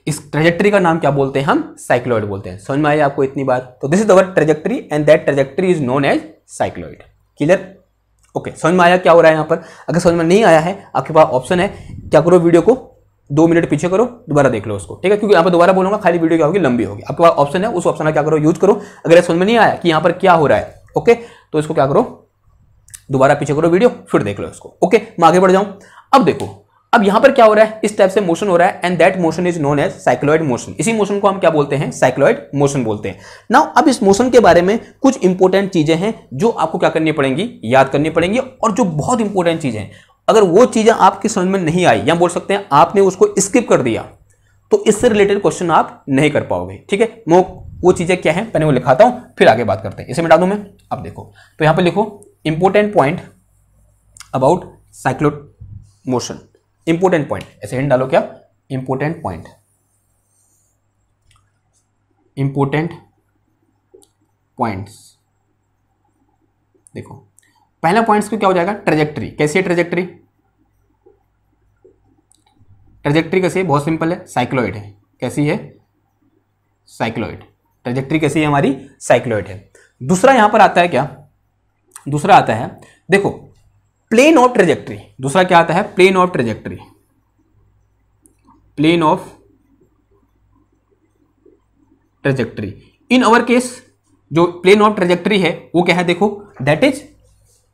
इस ट्रेजेक्ट्री का नाम क्या बोलते हैं, हम साइक्लॉइड बोलते हैं। समझ में आई आपको इतनी बात? तो this is our trajectory and that trajectory is known as साइक्लॉइड। Clear? Okay, समझ में आया क्या हो रहा है यहाँ पर? अगर समझ में नहीं आया है, आपके पास ऑप्शन है, क्या करो, वीडियो को 2 मिनट पीछे करो, दोबारा देख लो उसको, ठीक है, क्योंकि यहाँ पर दोबारा बोलूंगा, खाली वीडियो क्या होगी, लंबी होगी। आपके पास ऑप्शन है, उस ऑप्शन का क्या करो, यूज करो। अगर समझ में नहीं आया कि यहाँ पर क्या हो रहा है, ओके, तो इसको क्या करो, दोबारा पीछे करो वीडियो, फिर देख लो इसको। ओके, मैं आगे बढ़ जाऊं। अब देखो, अब यहाँ पर क्या हो रहा है, इस टाइप से मोशन हो रहा है and that motion is known as साइक्लॉइड motion. इसी मोशन को हम क्या बोलते हैं, साइक्लॉइड मोशन बोलते हैं। नाउ अब इस मोशन के बारे में कुछ इंपॉर्टेंट चीजें हैं जो आपको क्या करनी पड़ेंगी, याद करनी पड़ेंगी, और जो बहुत इंपॉर्टेंट चीजें हैं। अगर वो चीजें आपकी समझ में नहीं आई, या बोल सकते हैं आपने उसको स्किप कर दिया, तो इससे रिलेटेड क्वेश्चन आप नहीं कर पाओगे, ठीक है। मैं वो चीजें क्या है पहले वो लिखाता हूं, फिर आगे बात करते हैं। इसे मिटा दूं मैं। अब देखो, तो यहां पर लिखो important point about साइक्लॉइड motion. Important point, ऐसे हिंट डालो क्या, इंपोर्टेंट पॉइंट, इंपोर्टेंट पॉइंट्स। देखो पहला पॉइंट्स को क्या हो जाएगा, ट्रेजेक्ट्री। कैसी है ट्रेजेक्ट्री? ट्रेजेक्ट्री कैसी है, बहुत सिंपल है, साइक्लॉइड है। कैसी है, साइक्लॉइड। ट्रेजेक्ट्री कैसी है हमारी, साइक्लॉइड है। दूसरा यहां पर आता है क्या, दूसरा आता है देखो प्लेन ऑफ ट्रेजेक्ट्री। दूसरा क्या आता है, plane of trajectory, plane of trajectory. In our case जो प्लेन ऑफ ट्रेजेक्ट्री है वो क्या है, देखो that is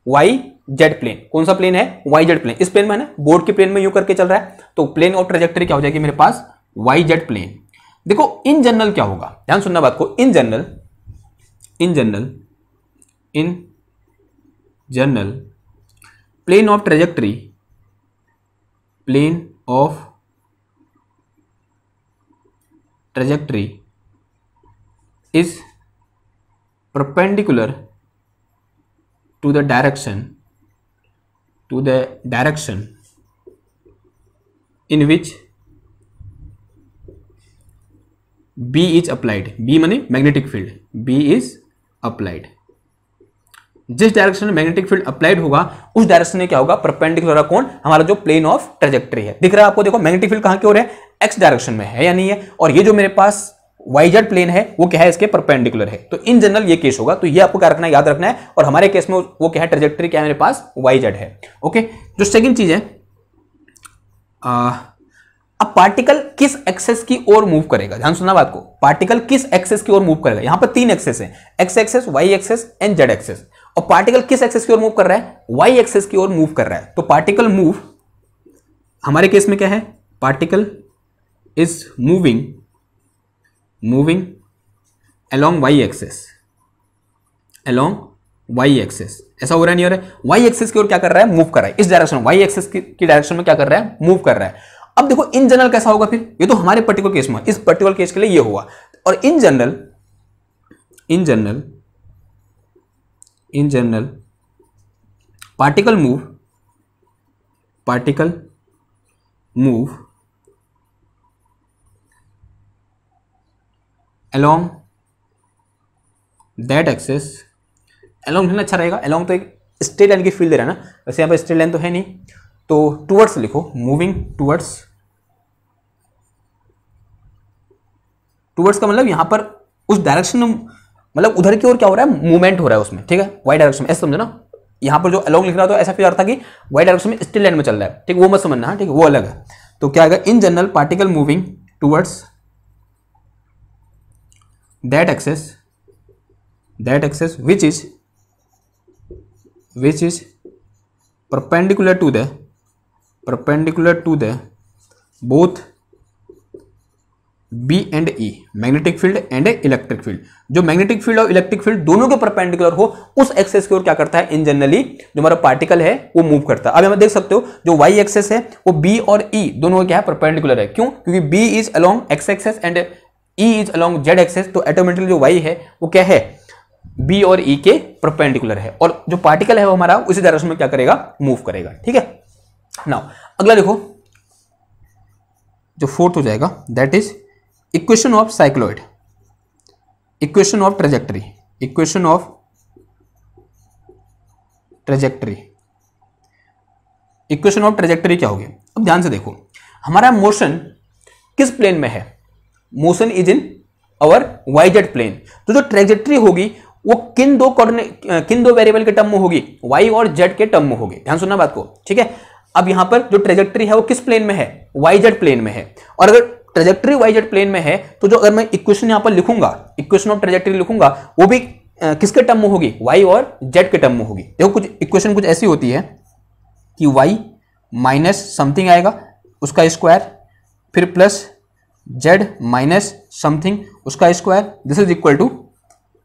y Z plane. कौन सा प्लेन है, वाई जेड प्लेन। इस प्लेन में ना, बोर्ड के प्लेन में यू करके चल रहा है, तो प्लेन ऑफ ट्रेजेक्ट्री क्या हो जाएगी मेरे पास, वाई जेड प्लेन। देखो इन जनरल क्या होगा, ध्यान सुनना बात को, in general plane of trajectory, plane of trajectory is perpendicular to the direction in which B is applied. B माने magnetic field, B is applied. जिस डायरेक्शन में मैग्नेटिक फील्ड अप्लाइड होगा उस डायरेक्शन में क्या होगा, परपेंडिकुलर होगा कौन, हमारा जो प्लेन ऑफ ट्रैजेक्टरी है। दिख रहा है आपको, देखो मैग्नेटिक फील्ड कहां की ओर है, एक्स डायरेक्शन में है या नहीं है, और ये जो मेरे पास YZ प्लेन है वो क्या है, इसके परपेंडिकुलर है। तो इन जनरल ये केस होगा, तो ये आपको क्या रखना है, याद रखना है। और हमारे केस में वो क्या है, ट्रैजेक्टरी क्या है मेरे पास, YZ है। ओके, जो सेकंड चीज है, अब पार्टिकल किस एक्सेस की ओर मूव करेगा, ध्यान सुनना बात को, पार्टिकल किस एक्सेस की ओर मूव करेगा। यहां पर तीन एक्सेस हैं, x access, y access and z access. और पार्टिकल किस एक्सेस की ओर मूव कर रहा है, वाई एक्सेस की ओर मूव कर रहा है। तो पार्टिकल मूव हमारे केस में क्या है, particle is moving along y axis, along y axis. ऐसा हो रहा नहीं हो रहा है, वाई एक्सेस की ओर क्या कर रहा है, मूव कर रहा है, इस डायरेक्शन वाई एक्सेस की डायरेक्शन में क्या कर रहा है, मूव कर रहा है। अब देखो इन जनरल कैसा होगा फिर, ये तो हमारे पर्टिकुलर केस में, इस पर्टिकुलर केस के लिए ये हुआ। और in general particle move along that axis, along लिखना अच्छा रहेगा, along तो एक स्ट्रेट लाइन की फील दे रहा है ना, वैसे यहाँ पर स्ट्रेट लाइन तो है नहीं, तो टूवर्ड्स लिखो, मूविंग टूवर्ड्स। टूवर्ड्स का मतलब यहां पर उस डायरेक्शन में, मतलब उधर की ओर क्या हो रहा है, मूवमेंट हो रहा है उसमें, ठीक है, वाई डायरेक्शन में, ऐसा समझो ना। यहां पर जो अलोंग लिख रहा था ऐसा फील आ रहा था कि वाई डायरेक्शन में स्ट्रेट लाइन में चल रहा है, ठीक, वो मत समझना, ठीक है, वो अलग है। तो क्या आएगा, in general particle moving towards that axis which is perpendicular to the both B and E, magnetic field and electric field. जो मैग्नेटिक फील्ड और इलेक्ट्रिक फील्ड दोनों के परपेंडिकुलर हो उस एक्सेस की ओर क्या करता है, इन जनरली जो हमारा पार्टिकल है वो मूव करता है। अब हम देख सकते हो जो y एक्सेस है वो B और E दोनों क्या है, परपेंडिकुलर है। क्यों, क्योंकि B is along x axis and E is along z axis, तो ऑटोमेटिकली जो y है वो क्या है, B और E के परपेंडिकुलर है, और जो पार्टिकल है वो हमारा उसी डायरेक्शन में क्या करेगा, मूव करेगा, ठीक है। नाउ अगला देखो, जो फोर्थ हो जाएगा, that is equation of साइक्लॉइड, equation of trajectory क्या होगी। अब ध्यान से देखो, हमारा मोशन किस प्लेन में है, मोशन इज इन और YZ प्लेन। तो जो ट्रैजेक्टरी होगी वो किन दो वेरिएबल के टर्म में होगी, y और z के टर्म में होगी, ध्यान सुनना बात को, ठीक है। अब यहां पर जो ट्रैजेक्टरी है वो किस प्लेन में है, YZ प्लेन में है, और अगर ट्रैजेक्टरी YZ प्लेन में है तो जो अगर मैं इक्वेशन यहां पर लिखूंगा, इक्वेशन ऑफ ट्रैजेक्टरी लिखूंगा, वो भी किसके टर्म में होगी, y और z के टर्म में होगी। देखो कुछ इक्वेशन कुछ ऐसी होती है कि y माइनस समथिंग आएगा उसका स्क्वायर, फिर प्लस z माइनस समथिंग उसका square, this is equal to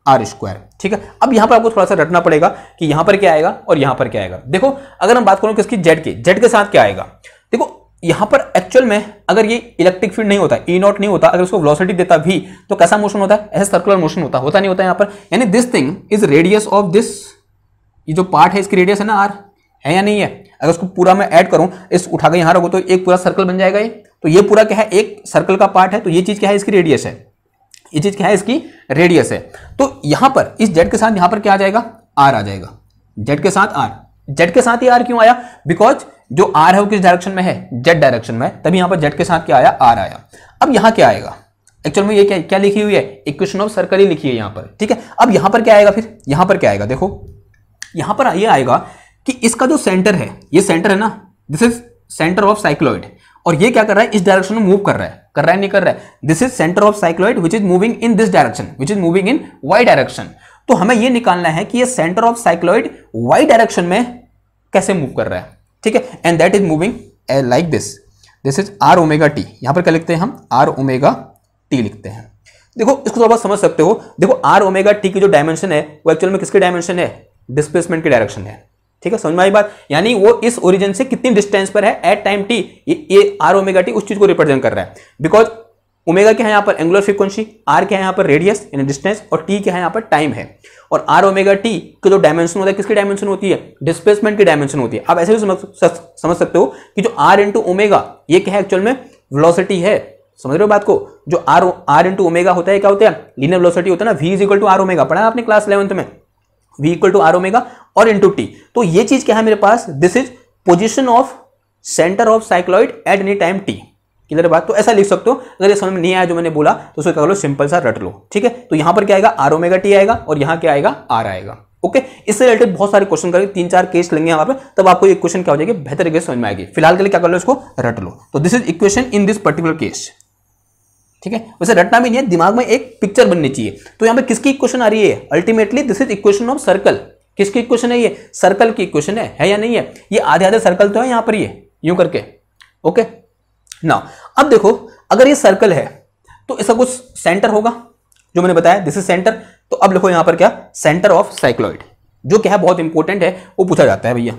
r square, ठीक है। अब यहां पर आपको थोड़ा सा रटना पड़ेगा कि यहां पर क्या आएगा और यहां पर क्या आएगा। देखो अगर हम बात करें किसकी, z के साथ क्या आएगा, देखो यहां पर एक्चुअल में अगर ये इलेक्ट्रिक फील्ड नहीं होता, ई नॉट नहीं होता, अगर उसको वेलोसिटी देता भी तो कैसा मोशन होता है, ऐसा सर्कुलर मोशन होता, होता नहीं होता यहां पर, यानी this thing is radius of this, ये जो पार्ट है इसकी रेडियस है ना r, है या नहीं है। अगर उसको पूरा मैं ऐड करूं, इस उठा के यहां रखो तो एक पूरा सर्कल बन जाएगा ये, तो ये पूरा क्या है, एक सर्कल का पार्ट है, तो ये चीज क्या है, इसकी रेडियस है, ये चीज क्या है, इसकी रेडियस है। तो यहां पर इस z के साथ यहां पर क्या आ जाएगा, r आ जाएगा, z के साथ r, z के साथ ही r क्यों आया, बिकॉज जो r है वो किस डायरेक्शन में है, z डायरेक्शन में, तभी यहां पर z के साथ क्या आया, r आया। अब यहां क्या आएगा, एक्चुअल में ये क्या लिखी हुई है, इक्वेशन ऑफ सर्कल ही लिखी है यहां पर, ठीक है। अब यहां पर क्या आएगा, फिर यहां पर क्या आएगा, देखो यहां पर ये आएगा कि इसका जो सेंटर है, ये सेंटर है ना, this is centre of साइक्लॉइड, और ये क्या कर रहा है, इस डायरेक्शन में मूव कर रहा है, कर रहा है नहीं कर रहा है, this is centre of साइक्लॉइड which is moving in this direction, which is moving in y direction. तो हमें ये निकालना है कि ये centre of साइक्लॉइड y direction में कैसे मूव कर रहा है, ठीक है, and that is moving like this, this is r omega t। यहां पर क्या लिखते हैं हम, r ओमेगा t लिखते हैं। देखो इसको थोड़ा समझ सकते हो, देखो r ओमेगा t की जो डायमेंशन है वो एक्चुअल में किसकी डायमेंशन है, डिस्प्लेसमेंट की डायरेक्शन है, ठीक है, समझ में आई बात, यानी वो इस ओरिजिन से कितनी डिस्टेंस पर है एट टाइम t, ये r ओमेगा t उस चीज को रिप्रेजेंट कर रहा है, बिकॉज ओमेगा क्या है यहाँ पर, एंगुलर फ्रीक्वेंसी, r क्या है यहाँ पर, रेडियस यानी डिस्टेंस, और t क्या है यहाँ पर, टाइम है। और r ओमेगा t का जो डायमेंशन होता है किसकी डायमेंशन होती है, डिस्प्लेसमेंट की डायमेंशन होती है। आप ऐसे भी समझ सकते हो कि जो r इंटू ओमेगा ये क्या है, एक्चुअल में वेलोसिटी है, समझ रहे हो बात को, जो r इंटू ओमेगा होता है क्या होता है, लीनियर वेलोसिटी होता है ना, v is equal to r omega, पढ़ा आपने क्लास 11th में, v equal to r omega और इंटू टी। तो ये चीज क्या है मेरे पास, this is position of centre of साइक्लॉइड at any time t. Clear बात? तो ऐसा लिख सकते हो। अगर ये समझ में नहीं आया जो मैंने बोला तो उसको क्या करो, सिंपल सा रट लो। ठीक है, तो यहाँ पर क्या आएगा, आर ओमेगा टी आएगा और यहाँ क्या आएगा, आर आएगा। ओके, इससे रिलेटेड बहुत सारे क्वेश्चन करेंगे, 3-4 केस लेंगे यहाँ पे, तब आपको ये क्वेश्चन क्या हो जाएगी बेहतर तरीके से समझ में आएगी। फिलहाल के लिए क्या कर लो, इसको रट लो। तो this is equation in this particular case. ठीक है, वैसे रटना भी नहीं है, दिमाग में एक पिक्चर बननी चाहिए। तो यहाँ पे किसकी इक्वेशन आ रही है, ultimately this is equation of circle. किसकी इक्वेशन है ये, सर्कल की इक्वेशन है या नहीं है। ये आधे आधे सर्कल तो है यहाँ पर, ये यूं करके। ओके ना, अब देखो अगर ये सर्कल है तो इसका कुछ सेंटर होगा, जो मैंने बताया दिस इज सेंटर। तो अब लिखो यहां पर क्या, सेंटर ऑफ साइक्लॉइड, जो क्या है बहुत इंपॉर्टेंट है, वो पूछा जाता है भैया।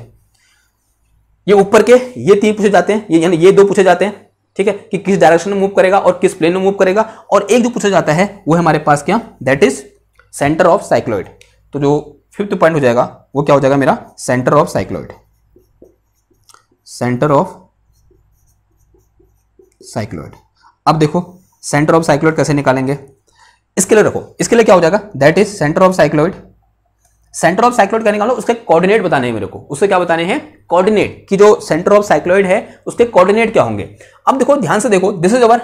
ये ऊपर के ये 3 पूछे जाते हैं, ये यानी ये 2 पूछे जाते हैं। ठीक है, कि किस डायरेक्शन में मूव करेगा और किस प्लेन में मूव करेगा, और एक जो पूछा जाता है वो है हमारे पास क्या, that is centre of साइक्लॉइड। तो जो 5th पॉइंट हो जाएगा वो क्या हो जाएगा मेरा, centre of साइक्लॉइड। Centre of साइक्लॉइड, अब देखो सेंटर ऑफ साइक्लॉइड कैसे निकालेंगे, इसके लिए रखो, इसके लिए क्या हो जाएगा, that is centre of साइक्लॉइड। Centre of साइक्लॉइड क्या निकालो, उसके कोऑर्डिनेट बताने हैं मेरे को। उससे क्या बताने हैं, कोऑर्डिनेट, कि जो सेंटर ऑफ साइक्लॉइड है उसके कोऑर्डिनेट क्या होंगे। अब देखो ध्यान से देखो, दिस इज अवर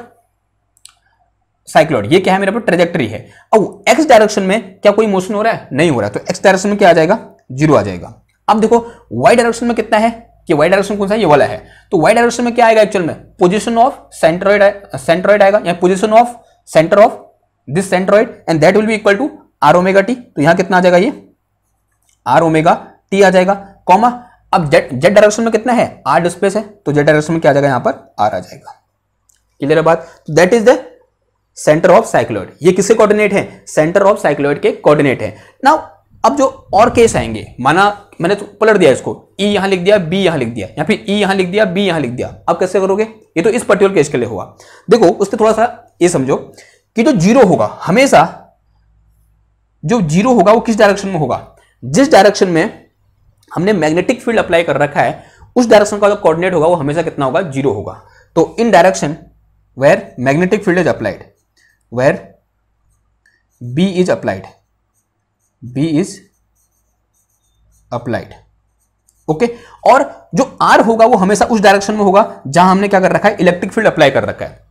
साइक्लॉइड, ये क्या है मेरे पास, ट्रेजेक्टरी है। अब एक्स डायरेक्शन में क्या कोई मोशन हो रहा है, नहीं हो रहा, तो एक्स डायरेक्शन में क्या आ जाएगा, 0 आ जाएगा। अब देखो वाई डायरेक्शन में कितना है, कि वाई डायरेक्शन कौन सा है, ये वाला है। तो वाई डायरेक्शन में क्या आएगा एक्चुअल में, पोजीशन ऑफ सेंट्रॉइड आएगा, या position of centre of this centroid, and that will be equal to r omega t. तो यहां कितना आ जाएगा, ये आर ओमेगा टी आ जाएगा, कॉमा। अब जेड डायरेक्शन में कितना है, आर डिस्प्लेस है, तो जेड डायरेक्शन में क्या आ जाएगा, यहां पर आर आ जाएगा। क्लियर है बात? That is the centre of साइक्लॉइड। ये किसके कोऑर्डिनेट है, सेंटर ऑफ साइक्लॉइड के कोऑर्डिनेट है। नाउ अब जो और केस आएंगे, माना मैंने तो पलट दिया इसको, ई यहां लिख दिया, बी यहां लिख दिया, या फिर ई यहां लिख दिया, बी यहां लिख दिया, अब कैसे करोगे, ये तो इस पर्टिकुलर केस के लिए हुआ। देखो उसके थोड़ा सा ये समझो कि जो 0 होगा, हमेशा जो 0 होगा वो किस डायरेक्शन में होगा, जिस डायरेक्शन में हमने मैग्नेटिक फील्ड अप्लाई कर रखा है उस डायरेक्शन का जो कोऑर्डिनेट होगा वो हमेशा कितना होगा, 0 होगा। तो in direction where magnetic field is applied, where B is applied, B is applied. Okay, और जो आर होगा वो हमेशा उस डायरेक्शन में होगा जहां हमने क्या कर रखा है, इलेक्ट्रिक फील्ड अप्लाई कर रखा है।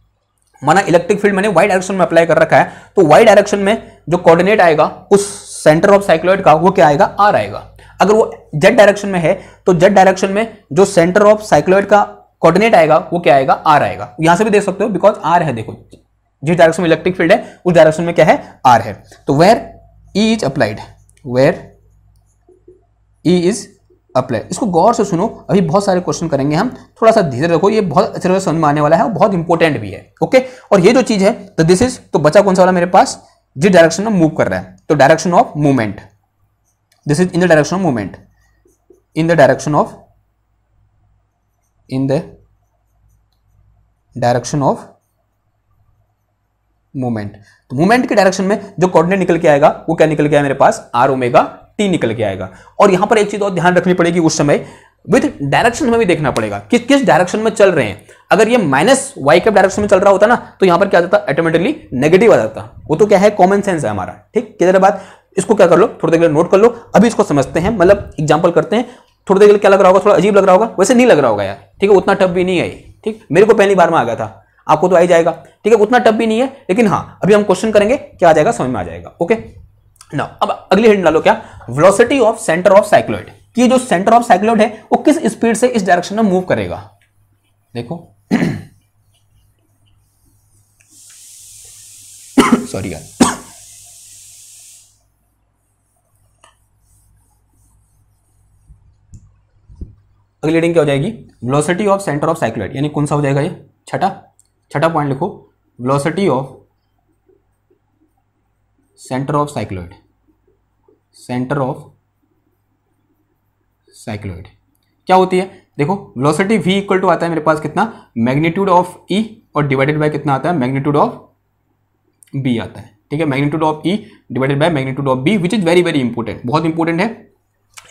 माना इलेक्ट्रिक फील्ड मैंने वाई डायरेक्शन में अप्लाई कर रखा है, तो वाई डायरेक्शन में जो कोऑर्डिनेट आएगा उस सेंटर ऑफ साइक्लॉइड का, वो क्या आएगा, आर आएगा। अगर वो जेड डायरेक्शन में है तो जेड डायरेक्शन में जो सेंटर ऑफ साइक्लॉइड का कोऑर्डिनेट आएगा वो क्या आएगा, आर आएगा। यहां से भी देख सकते हो, बिकॉज आर है, देखो जिस डायरेक्शन में इलेक्ट्रिक फील्ड है उस डायरेक्शन में क्या है, आर है। तो where E is applied, where E is apply. इसको गौर से सुनो, अभी बहुत सारे क्वेश्चन करेंगे हम, थोड़ा सा धीरे रखो, ये बहुत अच्छे से समझ में आने वाला है और बहुत इंपॉर्टेंट भी है। ओके, और ये जो चीज है तो दिस इज, तो बचा कौन सा वाला मेरे पास, जिस डायरेक्शन में मूव कर रहा है, तो direction of movement, this is in the direction of movement, in the direction of, in the direction of movement. तो मूवमेंट के डायरेक्शन में जो कोऑर्डिनेट निकल के आएगा वो क्या निकल के आया मेरे पास, आर ओमेगा टी निकल के आएगा। और यहां पर एक चीज और ध्यान रखनी पड़ेगी, उस समय विद डायरेक्शन हमें भी देखना पड़ेगा कि किस डायरेक्शन में चल रहे हैं। अगर ये माइनस वाई कैप डायरेक्शन में चल रहा होता ना, तो यहां पर क्या जाता, ऑटोमेटिकली नेगेटिव आ जाता। वो तो क्या है, कॉमन सेंस है हमारा। ठीक, किधर बात, इसको क्या कर लो, थोड़ी देर के लिए नोट कर लो। अभी इसको समझते हैं, मतलब एग्जाम्पल करते हैं। थोड़ी देर के लिए क्या लग रहा होगा, थोड़ा अजीब लग रहा होगा, वैसे नहीं लग रहा होगा यार। ठीक है, उतना टफ भी नहीं है। ठीक, मेरे को पहली बार में आ गया था, आपको तो आ ही जाएगा। ठीक है, उतना टफ भी नहीं है, लेकिन हाँ अभी हम क्वेश्चन करेंगे, क्या आ जाएगा समझ में आ जाएगा। ओके ना, अब अगली हिंट डालो, क्या, velocity of centre of साइक्लॉइड, कि जो सेंटर ऑफ साइक्लॉइड है वो किस स्पीड से इस डायरेक्शन में मूव करेगा। देखो सॉरी यार, अगली रीडिंग क्या हो जाएगी, velocity of centre of साइक्लॉइड, यानी कौन सा हो जाएगा ये, छठा पॉइंट लिखो, velocity of centre of साइक्लॉइड, centre of साइक्लॉइड क्या होती है। देखो वेलोसिटी v इक्वल टू आता है मेरे पास कितना, मैग्नीट्यूड ऑफ e और डिवाइडेड बाय कितना आता है, मैग्नीट्यूड ऑफ b आता है। ठीक है, magnitude of e divided by magnitude of b, which is very very important, बहुत इंपॉर्टेंट है।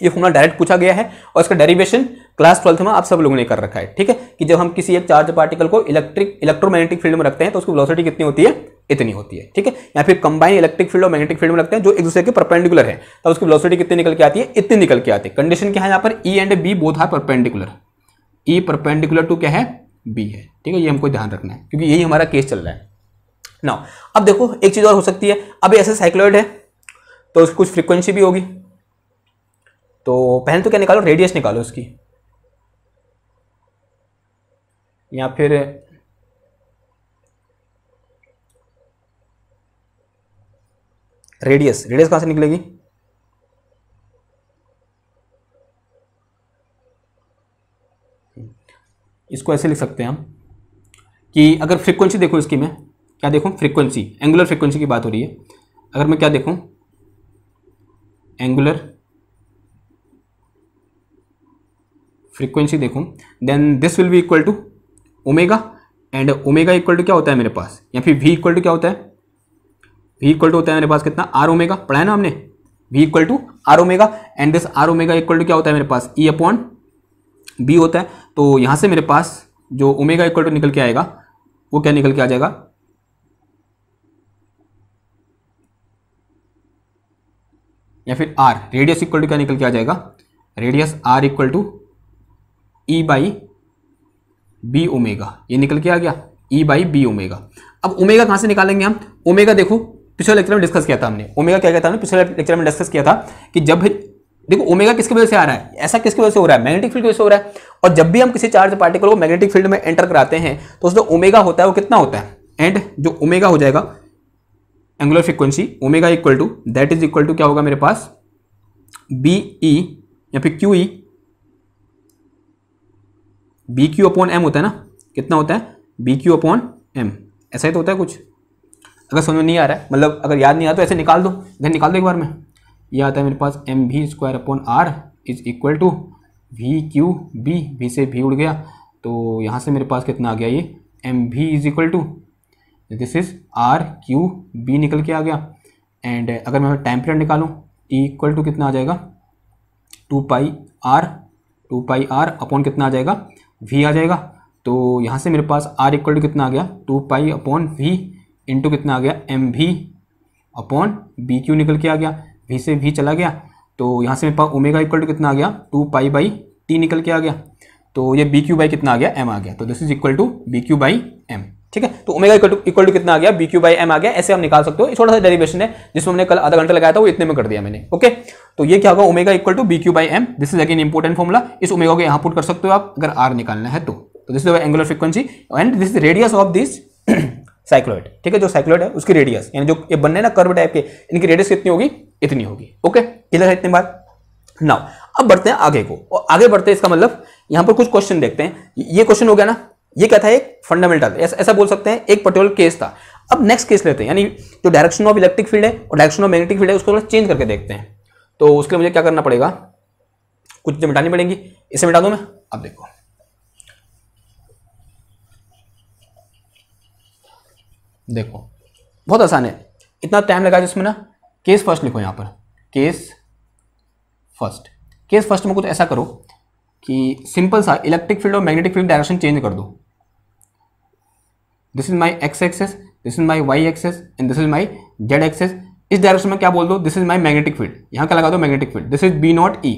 ये फॉर्मूला डायरेक्ट पूछा गया है और इसका डेरिवेशन क्लास 12th में आप सब लोगों ने कर रखा है। ठीक है, कि जब हम किसी एक चार्ज पार्टिकल को इलेक्ट्रोमैग्नेटिक फील्ड में रखते हैं तो उसकी वेलोसिटी कितनी होती है, इतनी होती है, ठीक है। या फिर कंबाइन इलेक्ट्रिक फील्ड और मैग्नेटिक फील्ड में लगते हैं जो एक दूसरे के परपेंडिकुलर है, तब उसकी वेलोसिटी कितनी निकल के आती है, इतनी निकल के आती है। कंडीशन क्या है यहाँ पर, E and B both are perpendicular, E perpendicular to क्या है, बी है, ठीक है। ये हमको ध्यान रखना है क्योंकि यही हमारा केस चल रहा है ना। अब देखो एक चीज और हो सकती है, अब ऐसे साइक्लॉइड है तो उसकी कुछ फ्रीक्वेंसी भी होगी, तो पहले तो क्या निकालो, रेडियस निकालो उसकी, या फिर रेडियस, रेडियस कहाँ से निकलेगी, इसको ऐसे लिख सकते हैं हम कि अगर फ्रीक्वेंसी देखो इसकी, मैं क्या देखूं, फ्रीक्वेंसी, एंगुलर फ्रीक्वेंसी की बात हो रही है, अगर मैं क्या देखूं, एंगुलर फ्रीक्वेंसी देखूं, then this will be equal to omega, and omega equal to क्या होता है मेरे पास, या फिर v इक्वल टू क्या होता है, v इक्वल टू होता है मेरे पास कितना, आर ओमेगा, पढ़ा है ना हमने, v equal to r omega, and this r omega equal to क्या होता है मेरे पास, e अपॉन b होता है। तो यहाँ से मेरे पास जो ओमेगा इक्वल टू निकल के आएगा वो क्या निकल के आ जाएगा, या फिर r, रेडियस इक्वल टू क्या निकल के आ जाएगा, radius r equal to e by B omega, ये निकल के आ गया e बाई बी ओमेगा। अब ओमेगा कहाँ से निकालेंगे हम, ओमेगा देखो पिछले लेक्चर में डिस्कस किया था हमने, ओमेगा क्या कहता है, पिछले लेक्चर में डिस्कस किया था कि जब देखो ओमेगा किसकी वजह से आ रहा है, ऐसा किसकी वजह से हो रहा है, मैग्नेटिक फील्ड की वजह से हो रहा है। और जब भी हम किसी चार्ज पार्टिकल को मैग्नेटिक फील्ड में एंटर कराते हैं तो उसमें ओमेगा होता है वो कितना होता है, एंड जो ओमेगा हो जाएगा angular frequency, omega equal to that is equal to क्या होगा मेरे पास, बी ई या फिर q E, B q upon m होता है ना, कितना होता है, बी क्यू अपॉन एम, ऐसा ही तो होता है कुछ, अगर समझ में नहीं आ रहा है, मतलब अगर याद नहीं आया तो ऐसे निकाल दो, इधर निकाल दो एक बार में, ये आता है मेरे पास m v square upon r is equal to v q B, v से भी उड़ गया तो यहाँ से मेरे पास कितना आ गया, ये m v is equal to this is r q B निकल के आ गया। एंड अगर मैं टाइम पीरियड निकालूँ टी इक्वल टू कितना आ जाएगा, 2 पाई आर अपॉन कितना आ जाएगा, v आ जाएगा। तो यहाँ से मेरे पास r इक्वल टू कितना आ गया, 2 पाई अपॉन वी इंटू कितना आ गया, एम भी अपॉन बी क्यू निकल के आ गया, v से v चला गया। तो यहाँ से मेरे पास ओमेगा इक्वल टू कितना आ गया, 2 पाई बाई टी निकल के आ गया। तो ये बी क्यू बाई कितना आ गया, m आ गया। तो this is equal to B q by m, ठीक है। तो ओमेगा इक्वल टू कितना आ गया, बी क्यू बाई एम आ गया। ऐसे हम निकाल सकते हो, छोटा सा डेरिवेशन है जिसमें हमने कल आधा घंटा लगाया था, वो इतने में कर दिया मैंने, ओके। तो ये क्या होगा, omega equal to B q by m, this is again important formula. इस ओमेगा को यहाँ पुट कर सकते हो आप अगर आर निकालना है तो। This is angular frequency and this is radius of this साइक्लॉइड, ठीक है। जो साइक्लॉइड है उसकी रेडियस, यानी जो ये बनने ना कर्व टाइप के, इनकी रेडियस कितनी होगी, इतनी होगी, ओके। इधर है इतनी बात। नाउ अब बढ़ते हैं आगे को, और आगे बढ़ते हैं इसका मतलब यहाँ पर कुछ क्वेश्चन देखते हैं। ये क्वेश्चन हो गया ना, ये क्या था, एक फंडामेंटल, ऐसा बोल सकते हैं, एक पर्टिकुलर केस था। अब नेक्स्ट केस लेते हैं, यानी जो डायरेक्शन ऑफ इलेक्ट्रिक फील्ड है और डायरेक्शन ऑफ मैग्नेटिक फील्ड है उसको थोड़ा चेंज करके देखते हैं। तो उसके लिए मुझे क्या करना पड़ेगा, कुछ चीजें मिटानी पड़ेंगी, इसे मिटा दूं मैं। अब देखो देखो बहुत आसान है, इतना टाइम लगा जिसमें ना, केस फर्स्ट लिखो यहाँ पर, केस फर्स्ट। केस फर्स्ट में कुछ ऐसा करो कि सिंपल सा इलेक्ट्रिक फील्ड और मैग्नेटिक फील्ड डायरेक्शन चेंज कर दो। This is my x axis, this is my Y access and this is my Z axis. इस डायरेक्शन में क्या बोल दो, this is my magnetic field, यहाँ क्या लगा दो, magnetic field. This is B naught E,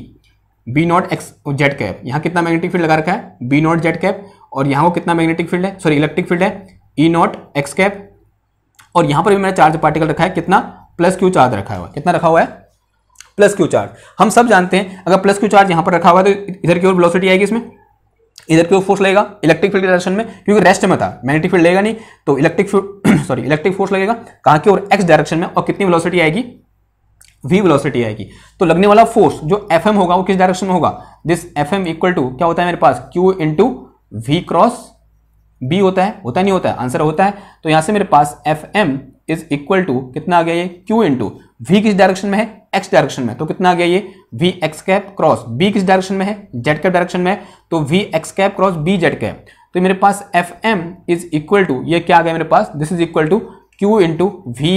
B not x Z cap, यहाँ कितना मैग्नेटिक फील्ड लगा रखा है, बी नॉट जेड कैप, और यहाँ वो कितना मैग्नेटिक फील्ड है, सॉरी इलेक्ट्रिक फील्ड है, ई नॉट एक्स कैप। और यहाँ पर भी मैंने चार्ज पार्टिकल रखा है कितना, प्लस क्यू चार्ज रखा हुआ है, कितना रखा हुआ है, प्लस क्यू चार्ज। हम सब जानते हैं अगर प्लस क्यू चार्ज यहाँ पर रखा हुआ है तो इधर की ओर वेलोसिटी आएगी, इसमें इधर की ओर फोर्स लगेगा इलेक्ट्रिक फील्ड के डायरेक्शन में, क्योंकि रेस्ट में था, मैग्नेटिक फील्ड लगेगा नहीं, तो इलेक्ट्रिक फोर्स लगेगा कहाँ की ओर, एक्स डायरेक्शन में, और कितनी वेलोसिटी आएगी, वी वेलोसिटी आएगी। तो लगने वाला फोर्स जो एफ एम होगा वो किस डायरेक्शन में होगा, this F M equal to क्या होता है मेरे पास, Q into we cross B होता है, होता नहीं होता है, आंसर होता है। तो यहाँ से मेरे पास F M is equal to कितना आ गया, ये क्यू इंटू वी किस डायरेक्शन में है, एक्स डायरेक्शन में, तो कितना आ गया ये we x cap cross B किस डायरेक्शन में है, जेड कैप डायरेक्शन में है, तो we x cap cross B Z cap. तो मेरे पास F M is equal to ये क्या आ गया मेरे पास, this is equal to Q into we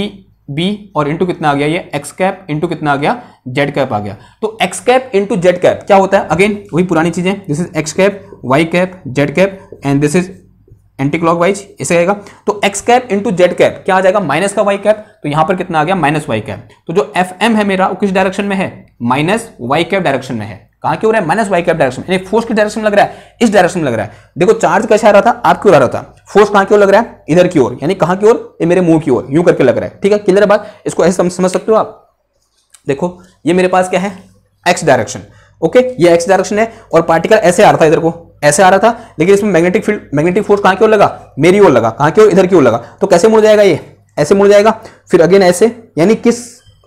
B और इंटू कितना आ गया ये एक्स कैप इंटू कितना आ गया जेड कैप आ गया। तो x cap into Z cap क्या होता है, अगेन वही पुरानी चीजें, this is x cap Y cap Z cap and this is anti clock wise ऐसे आएगा। तो x cap into Z cap क्या आ जाएगा, माइनस का वाई कैप, तो यहां पर कितना आ गया माइनस वाई कैप। तो जो एफ एम है मेरा वो किस डायरेक्शन में है, माइनस वाई कैप डायरेक्शन में है। कहां क्यों रहा है, माइनस वाई कैप डायरेक्शन, यानी फोर्स किस डायरेक्शन में लग रहा है, इस डायरेक्शन में लग रहा है। देखो चार्ज कैसे आ रहा था, आप क्यों आ रहा था, फोर्स कहां की ओर लग रहा है, इधर की ओर, यानी कहां की ओर, ये मेरे मुंह की ओर यूं करके लग रहा है। ठीक है, क्लियर बात, इसको ऐसे समझ सकते हो आप। देखो ये मेरे पास क्या है, एक्स डायरेक्शन, ओके ये एक्स डायरेक्शन है और पार्टिकल ऐसे आ रहा था, इधर को ऐसे आ रहा था, लेकिन इसमें मैग्नेटिक फील्ड, मैग्नेटिक फोर्स कहां की ओर लगा, मेरी ओर लगा, कहां की ओर, इधर की ओर लगा। तो कैसे मुड़ जाएगा, ये ऐसे मुड़ जाएगा, फिर अगेन ऐसे, यानी किस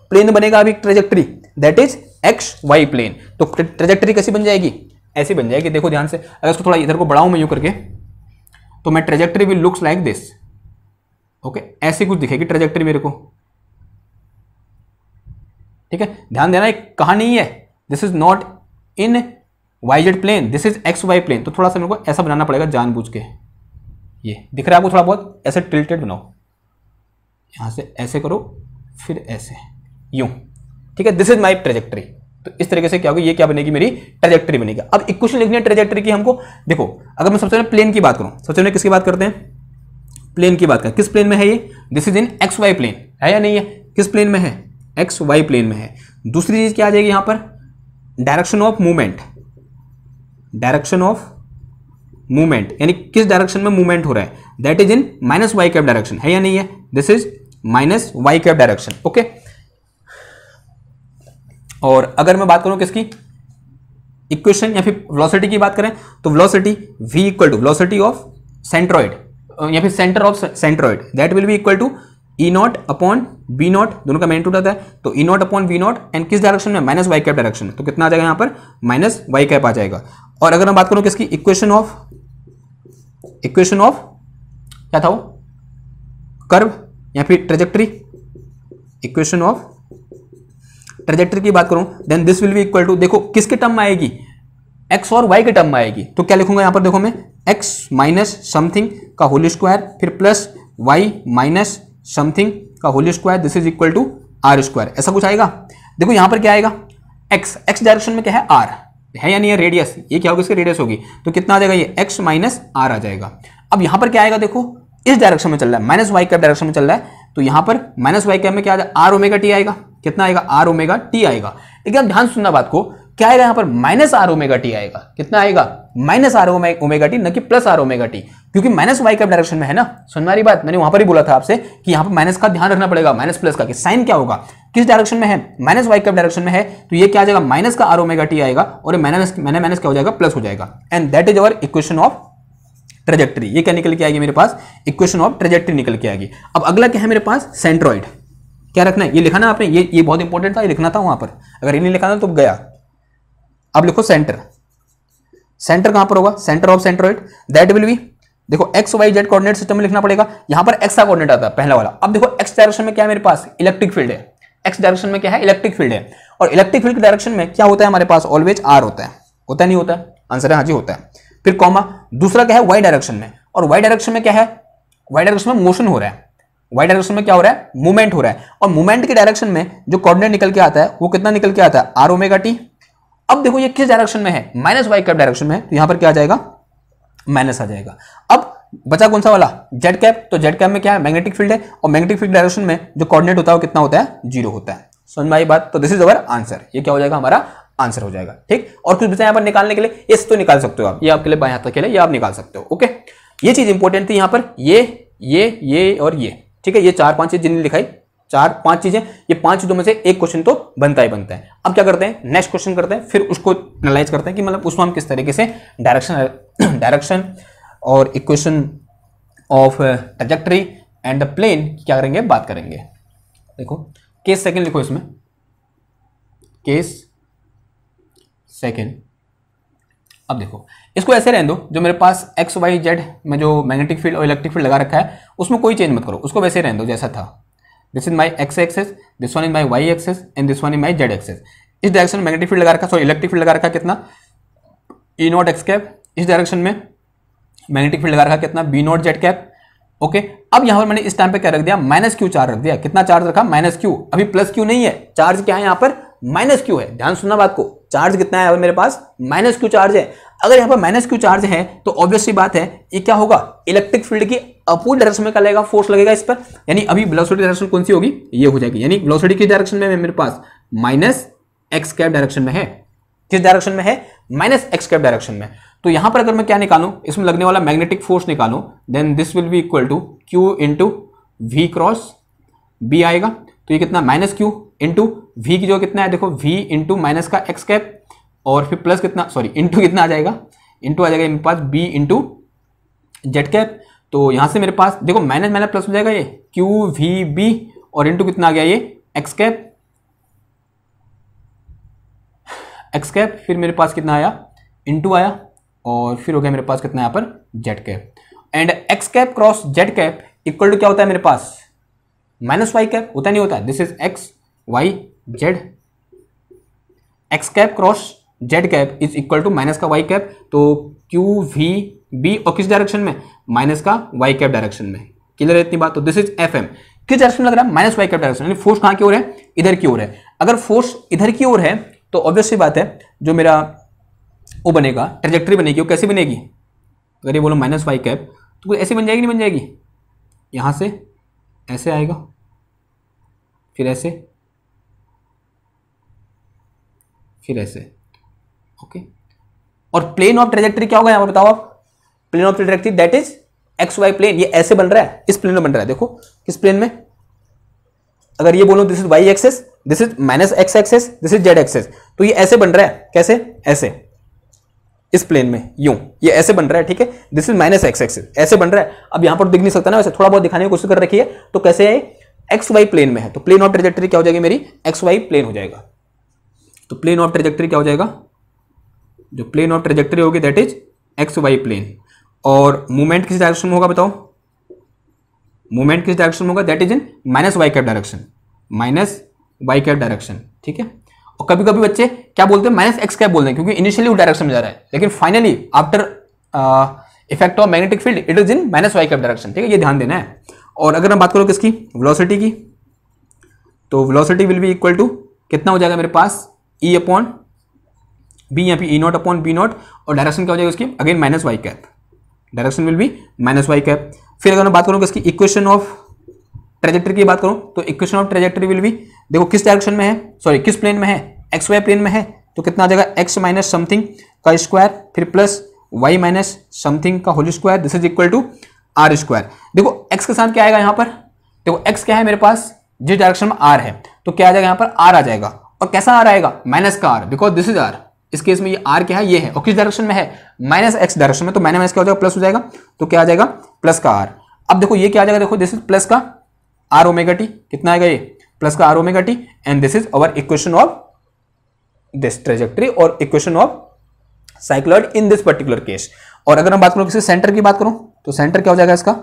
प्लेन बनेगा अभी trajectory, that is x Y plane. तो ट्रेजेक्टरी कैसी बन जाएगी, ऐसी बन जाएगी। देखो ध्यान से, अगर इसको थोड़ा इधर को बढ़ाऊं मैं यूं करके, तो मैं trajectory will looks like this, okay ऐसी कुछ दिखेगी ट्रेजेक्टरी मेरे को। ठीक है, ध्यान देना एक कहानी है, this is not in YZ plane, this is XY plane. तो थोड़ा सा मेरे को ऐसा बनाना पड़ेगा जानबूझ के, ये दिख रहा है आपको, थोड़ा बहुत ऐसे टिल्टेड बनाओ, यहाँ से ऐसे करो फिर ऐसे यूं। ठीक है, दिस इज माई ट्रेजेक्टरी। तो इस तरीके से क्या होगी, ये क्या बनेगी, मेरी ट्रेजेक्टरी बनेगी। अब इक्वेशन लिखनी है ट्रेजेक्टरी की हमको। देखो अगर मैं सबसे पहले प्लेन की बात करूँ, सबसे पहले किसकी बात करते हैं, प्लेन की बात करें, किस प्लेन में है ये, this is in XY plane है या नहीं है, किस प्लेन में है, XY प्लेन में है। दूसरी चीज क्या आ जाएगी यहाँ पर, direction of movement, direction of movement, यानी किस डायरेक्शन में मूवमेंट हो रहा है, that is in minus Y cap direction है या नहीं है, this is minus Y cap direction. Okay, और अगर मैं बात करूं किसकी, इक्वेशन या फिर वेलोसिटी की बात करें, तो velocity v equal to velocity of centroid या फिर centre of centroid, that will be equal to E not upon B naught, दोनों का मैग्नीट्यूड आता है, तो E not upon B naught, and किस डायरेक्शन में, माइनस वाई कैप डायरेक्शन में। तो कितना आ जाएगा यहाँ पर, माइनस वाई कैप आ जाएगा। और अगर मैं बात करूँ किसकी, इक्वेशन ऑफ क्या था वो, कर्व या फिर ट्रेजेक्टरी, इक्वेशन ऑफ ट्रेजेक्टरी की बात करूँ, then this will be equal to, देखो किसके टर्म में आएगी, एक्स और वाई के टर्म में आएगी। तो क्या लिखूंगा यहाँ पर, देखो मैं एक्स माइनस समथिंग का होल स्क्वायर फिर प्लस वाई माइनस समथिंग का whole square, this is equal to are square, ऐसा कुछ आएगा। देखो यहाँ पर क्या आएगा, एक्स, एक्स डायरेक्शन में क्या है, आर है या नहीं है, रेडियस, ये क्या होगी इसकी रेडियस होगी, तो कितना आ जाएगा ये एक्स माइनस आर आ जाएगा। अब यहाँ पर क्या आएगा, देखो इस डायरेक्शन में चल रहा है, माइनस वाई कैप डायरेक्शन में चल रहा है, तो यहाँ पर माइनस वाई कैप में क्या आ जाएगा, आर ओमेगा टी आएगा, कितना आएगा आर ओमेगा टी आएगा। एकदम ध्यान सुनना बात को, क्या आएगा यहाँ पर, माइनस आर ओमेगा टी आएगा, कितना आएगा माइनस आर ओमेगा टी, न कि प्लस आर ओमेगा टी, क्योंकि माइनस वाई कैप डायरेक्शन में है ना। सुनवारी बात, मैंने वहां पर ही बोला था आपसे कि यहाँ पर माइनस का ध्यान रखना पड़ेगा, माइनस प्लस का, कि साइन क्या होगा, किस डायरेक्शन में है, माइनस वाई कैप डायरेक्शन में है, तो ये क्या आ जाएगा माइनस का आर ओमेगा टी आएगा, और माइनस माइनस क्या हो जाएगा, प्लस हो जाएगा। And that is our equation of trajectory. ये क्या निकल के आएगी मेरे पास, इक्वेशन ऑफ ट्रेजेक्टरी निकल के आएगी। अब अगला क्या है मेरे पास, सेंट्रॉइड, क्या रखना है ये लिखा ना आपने, ये बहुत इंपॉर्टेंट था, ये लिखना था वहां पर, अगर ये नहीं लिखा ना तो गया। अब लिखो सेंटर, सेंटर कहां पर होगा, centre of centroid, that will be, देखो x Y Z coordinate system में लिखना पड़ेगा, यहां पर एक्स का कोऑर्डिनेट आता है पहला वाला। अब देखो एक्स डायरेक्शन में क्या है मेरे पास, इलेक्ट्रिक फील्ड है, एक्स डायरेक्शन में क्या है, इलेक्ट्रिक फील्ड है, और इलेक्ट्रिक फील्ड के डायरेक्शन में क्या होता है हमारे पास, ऑलवेज आर होता है, होता नहीं होता, आंसर है हां जी होता है। फिर कॉमा, दूसरा क्या है वाई डायरेक्शन में, और वाई डायरेक्शन में क्या है, वाई डायरेक्शन में मोशन हो रहा है, वाई डायरेक्शन में क्या हो रहा है, मूवमेंट हो रहा है, और मूवमेंट के डायरेक्शन में जो कोऑर्डिनेट निकल के आता है वो कितना निकल के आता है, आर ओमेगा टी। अब देखो ये किस डायरेक्शन में है, माइनस वाई कैप डायरेक्शन में है, तो यहां पर क्या आ जाएगा, माइनस आ जाएगा। अब बचा कौन सा वाला, जेड कैप, तो जेड कैप में क्या है, मैग्नेटिक फील्ड है, और मैग्नेटिक फील्ड डायरेक्शन में जो कोऑर्डिनेट होता है वो कितना होता है, जीरो होता है। समझ में आई बात, तो दिस इज अवर आंसर, ये क्या हो जाएगा हमारा आंसर हो जाएगा। ठीक, और कुछ बचा यहाँ पर निकालने के लिए, इस तो निकाल सकते हो आप, ये आपके लिए बाएं हाथ के लिए ये आप निकाल सकते हो। ओके, ये चीज इंपॉर्टेंट थी यहाँ पर, ये और ये। ठीक है, ये चार पांच चीज जिन्हें लिखाई, चार पांच चीजें, ये पांच चीजों में से एक क्वेश्चन तो बनता ही बनता है। अब क्या करते हैं, नेक्स्ट क्वेश्चन करते हैं, फिर उसको एनालाइज करते हैं कि मतलब उसमें हम किस तरीके से डायरेक्शन और equation of trajectory and the plane क्या करेंगे, बात करेंगे। देखो केस सेकंड लिखो इसमें, केस सेकंड। अब देखो इसको ऐसे रहने दो, जो मेरे पास एक्स वाई जेड में जो मैग्नेटिक फील्ड और इलेक्ट्रिक फील्ड लगा रखा है उसमें कोई चेंज मत करो, उसको वैसे रहने दो जैसा था। This is my x axis, this one is my Y access, and this one is my Z axis. इस डायरेक्शन में मैग्नेटिक फील्ड लगा रखा है, सॉरी इलेक्ट्रिक फील्ड लगा रखा है, कितना ई नॉट एक्स कैप। इस डायरेक्शन में मैग्नेटिक फील्ड लगा रखा है, कितना B naught Z cap. Okay, अब यहाँ पर मैंने इस टाइम पे क्या रख दिया, माइनस क्यू चार्ज रख दिया, कितना चार्ज रखा, माइनस क्यू। अभी प्लस क्यू नहीं है, चार्ज क्या है यहाँ पर, माइनस क्यू है। ध्यान सुनना बात को, चार्ज कितना है मेरे पास, माइनस क्यू चार्ज है। अगर यहाँ पर माइनस क्यू चार्ज है तो ऑब्वियस सी बात है ये क्या होगा, इलेक्ट्रिक फील्ड की अपोजिट डायरेक्शन में क्या लगेगा, फोर्स लगेगा इस पर। यानी अभी वेलोसिटी डायरेक्शन कौन सी होगी, ये हो जाएगी। यानी वेलोसिटी किस डायरेक्शन में है, मेरे पास माइनस एक्स कैप डायरेक्शन में है। किस डायरेक्शन में है, माइनस एक्स कैप डायरेक्शन में। तो यहां पर अगर मैं क्या निकालूं, इसमें लगने वाला मैग्नेटिक फोर्स निकालूं, then this will be equal to Q into we cross B आएगा। तो ये कितना, माइनस क्यू इंटू वी की जो कितना है, देखो वी इंटू माइनस का एक्स कैप और फिर प्लस कितना, सॉरी इंटू कितना आ जाएगा, इंटू आ जाएगा मेरे पास बी इंटू जेड कैप। तो यहाँ से मेरे पास देखो माइनस माइनस प्लस हो जाएगा, ये क्यू वी बी और इंटू कितना आ गया ये एक्स कैप, एक्स कैप। फिर मेरे पास कितना आया, इंटू आया और फिर हो गया मेरे पास कितना यहाँ पर Z cap. And x cap cross Z cap equal to क्या होता है मेरे पास, माइनस वाई कैप, होता नहीं होता, this is x Y Z. X cap cross Z cap is equal to minus का वाई कैप। तो क्यू वी बी और किस डायरेक्शन में, माइनस का वाई कैप डायरेक्शन में। क्लियर है इतनी बात। तो दिस इज एफ एम। किस डायरेक्शन में लग रहा है, माइनस वाई कैप डायरेक्शन, यानी फोर्स कहाँ की ओर है, इधर की ओर है। अगर फोर्स इधर की ओर है तो ऑब्वियसली बात है जो मेरा वो बनेगा, ट्रेजेक्ट्री बनेगी, वो कैसे बनेगी, अगर ये बोलो माइनस वाई कैप तो कोई ऐसे बन जाएगी, नहीं बन जाएगी, यहाँ से ऐसे आएगा फिर ऐसे फिर ऐसे, ओके। और प्लेन ऑफ ट्रेजेक्ट्री क्या होगा यहाँ पर बताओ आप, plane of trajectory that is x Y plane. ये ऐसे बन रहा है, इस प्लेन में बन रहा है, देखो किस प्लेन में, अगर ये बोलो this is Y axis, this is minus x axis, this is Z axis. तो ये ऐसे बन रहा है, कैसे, ऐसे इस प्लेन में यूं, ये ऐसे बन रहा है, ठीक है, this is minus x axis, ऐसे बन रहा है। अब यहां पर दिख नहीं सकता ना, वैसे थोड़ा बहुत दिखाने की कोशिश कर रखी है। तो कैसे है, एक्स वाई प्लेन में है, तो प्लेन ऑफ ट्रेजेक्टरी क्या हो जाएगी मेरी, एक्स वाई प्लेन हो जाएगा। तो प्लेन ऑफ ट्रेजेक्टरी क्या हो जाएगा, जो प्लेन ऑफ ट्रेजेक्टरी होगी that is x Y plane. और मूवमेंट किस डायरेक्शन में होगा बताओ, मूवमेंट किस डायरेक्शन में होगा, that is in minus Y cap direction, minus Y cap direction, ठीक है। और कभी कभी बच्चे क्या बोलते हैं, माइनस एक्स कैप बोलते हैं, क्योंकि इनिशियली उस डायरेक्शन में जा रहा है, लेकिन finally after effect of magnetic field it is in minus Y cap direction, ठीक है, ये ध्यान देना है। और अगर हम बात करो किसकी, वेलोसिटी की, तो velocity will be equal to कितना हो जाएगा मेरे पास, ई अपॉन बी, यहाँ पे E not upon B not. और डायरेक्शन क्या हो जाएगी उसकी, again minus Y cap, direction will be minus Y cap. फिर अगर मैं बात करूँ किसकी, इक्वेशन ऑफ ट्रेजेक्टरी की बात करूं, तो equation of trajectory will be, देखो किस डायरेक्शन में है, सॉरी किस प्लेन में है, एक्स वाई प्लेन में है। तो कितना आ जाएगा, एक्स माइनस समथिंग का स्क्वायर फिर प्लस वाई माइनस समथिंग का whole square, this is equal to are square. देखो एक्स के साथ क्या आएगा यहाँ पर, देखो एक्स क्या है मेरे पास, जिस डायरेक्शन में आर है, तो क्या आ जाएगा यहाँ पर, आर आ जाएगा। और कैसा आर आएगा, माइनस का R, because this is R, इस केस में ये आर क्या है, ये है। और किस डायरेक्शन में है, माइनस एक्स डायरेक्शन में, तो माइनस माइनस क्या हो जाएगा, प्लस हो जाएगा। तो क्या आ जाएगा, प्लस का आर। अब देखो ये क्या आ जाएगा, देखो दिस इज प्लस का आर ओमेगा टी, कितना आएगा ये, प्लस का R omega T. And this is our equation of this trajectory और equation of साइक्लॉइड in this particular case. और अगर हम बात करूं किसी सेंटर की बात करूं, तो सेंटर क्या हो जाएगा इसका,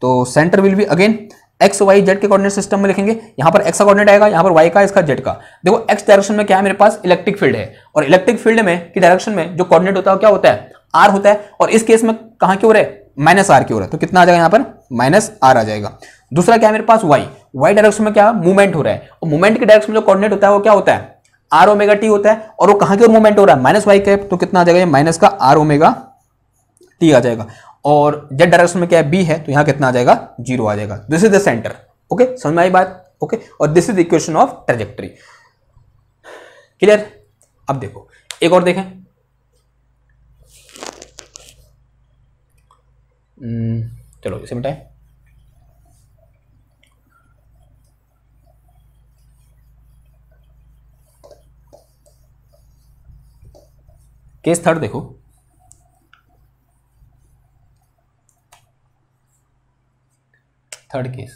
तो centre will be again X Y Z के कोऑर्डिनेट सिस्टम में लिखेंगे। यहाँ पर एक्स का कोऑर्डिनेट आएगा, यहाँ पर वाई का, इसका जेड का। देखो एक्स डायरेक्शन में क्या है मेरे पास, इलेक्ट्रिक फील्ड है, और इलेक्ट्रिक फील्ड में की डायरेक्शन में जो कोऑर्डिनेट होता है क्या होता है, आर होता है। और इस केस में कहाँ की ओर है, माइनस आर की ओर है, तो कितना आ जाएगा यहाँ पर, माइनस आर आ जाएगा। दूसरा क्या है मेरे पास, वाई, वाई डायरेक्शन में क्या मूवमेंट हो रहा है, और मूवमेंट के डायरेक्शन में जो कोऑर्डिनेट होता है वो क्या होता है, आर ओमेगा टी होता है। और वो कहाँ की ओर मूवमेंट हो रहा है, माइनस वाई कैप, तो कितना आ जाएगा, माइनस का आर ओमेगा टी आ जाएगा। और जेड डायरेक्शन में क्या है, बी है, तो यहाँ कितना आ जाएगा, जीरो आ जाएगा। This is the centre, okay, समझ में आई बात, ओके। और this is equation of trajectory, clear. अब देखो एक और देखें, चलो इसे मिटाएं। केस थर्ड देखो, थर्ड केस,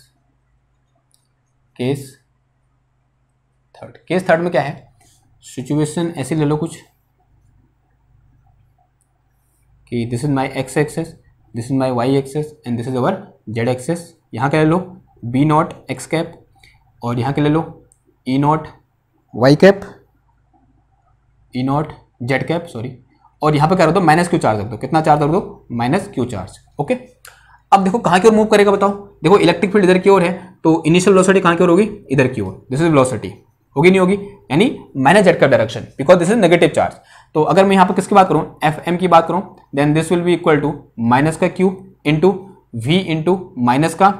केस थर्ड में क्या है, सिचुएशन ऐसी ले लो कुछ कि this is my x axis, this is my Y access and this is our Z axis. यहाँ क्या ले लो, बी नॉट एक्स कैप, और यहाँ क्या ले लो, E naught Y cap, E not Z cap, sorry. और यहाँ पे क्या कर दो, माइनस क्यू चार्ज रख दो, कितना चार्ज रख दो, माइनस क्यू चार्ज, ओके। अब देखो कहाँ की ओर मूव करेगा बताओ, देखो इलेक्ट्रिक फील्ड इधर की ओर है, तो इनिशियल वेलोसिटी कहाँ की ओर होगी, इधर की ओर, दिस इज वेलोसिटी। होगी नहीं होगी, यानी माइनस जेड का direction because this is negative charge. तो अगर मैं यहाँ पर किसकी बात करूँ, एफ एम की बात करूँ, then this will be equal to minus का cube into V into minus का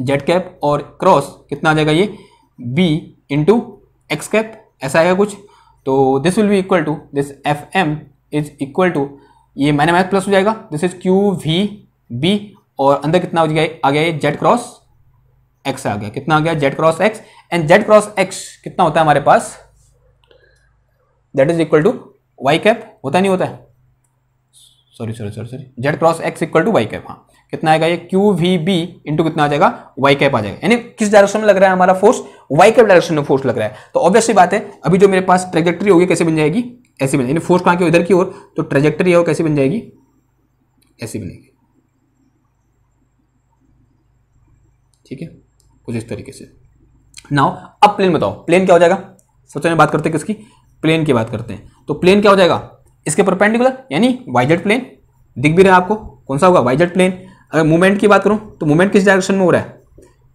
जेड कैप और क्रॉस कितना आ जाएगा ये बी इंटू एक्स कैप, ऐसा आएगा कुछ। तो this will be equal to this F M is equal to ये माइनस माइनस प्लस हो जाएगा, this is Q we B और अंदर कितना हो जाएगा आ गया ये जेड क्रॉस एक्स आ गया, कितना आ गया Z cross X, and Z cross X कितना होता है हमारे पास that is equal to Y cap, होता नहीं होता है sorry Z cross X equal to Y cap. हाँ कितना आएगा ये क्यू वी बी इंटू कितना आ जाएगा वाई कैप आ जाएगा, यानी किस डायरेक्शन में लग रहा है हमारा फोर्स, वाई कैप डायरेक्शन में फोर्स लग रहा है। तो ऑब्वियसली बात है अभी जो मेरे पास ट्रेजेक्टरी होगी कैसे बन जाएगी, ऐसी बन जाएगी, फोर्स कहाँ की इधर की ओर, तो ट्रेजेक्टरी है वो कैसी बन जाएगी, ऐसी बनेगी, ठीक है कुछ इस तरीके से। नाउ अब प्लेन बताओ प्लेन क्या हो जाएगा, सबसे पहले बात करते हैं किसकी, प्लेन की बात करते हैं। तो प्लेन क्या हो जाएगा इसके परपेंडिकुलर, यानी वाइजेड प्लेन दिख भी रहा है आपको, कौन सा होगा वाइजेड प्लेन। अगर मूवमेंट की बात करूं तो मूवमेंट किस डायरेक्शन में हो रहा है,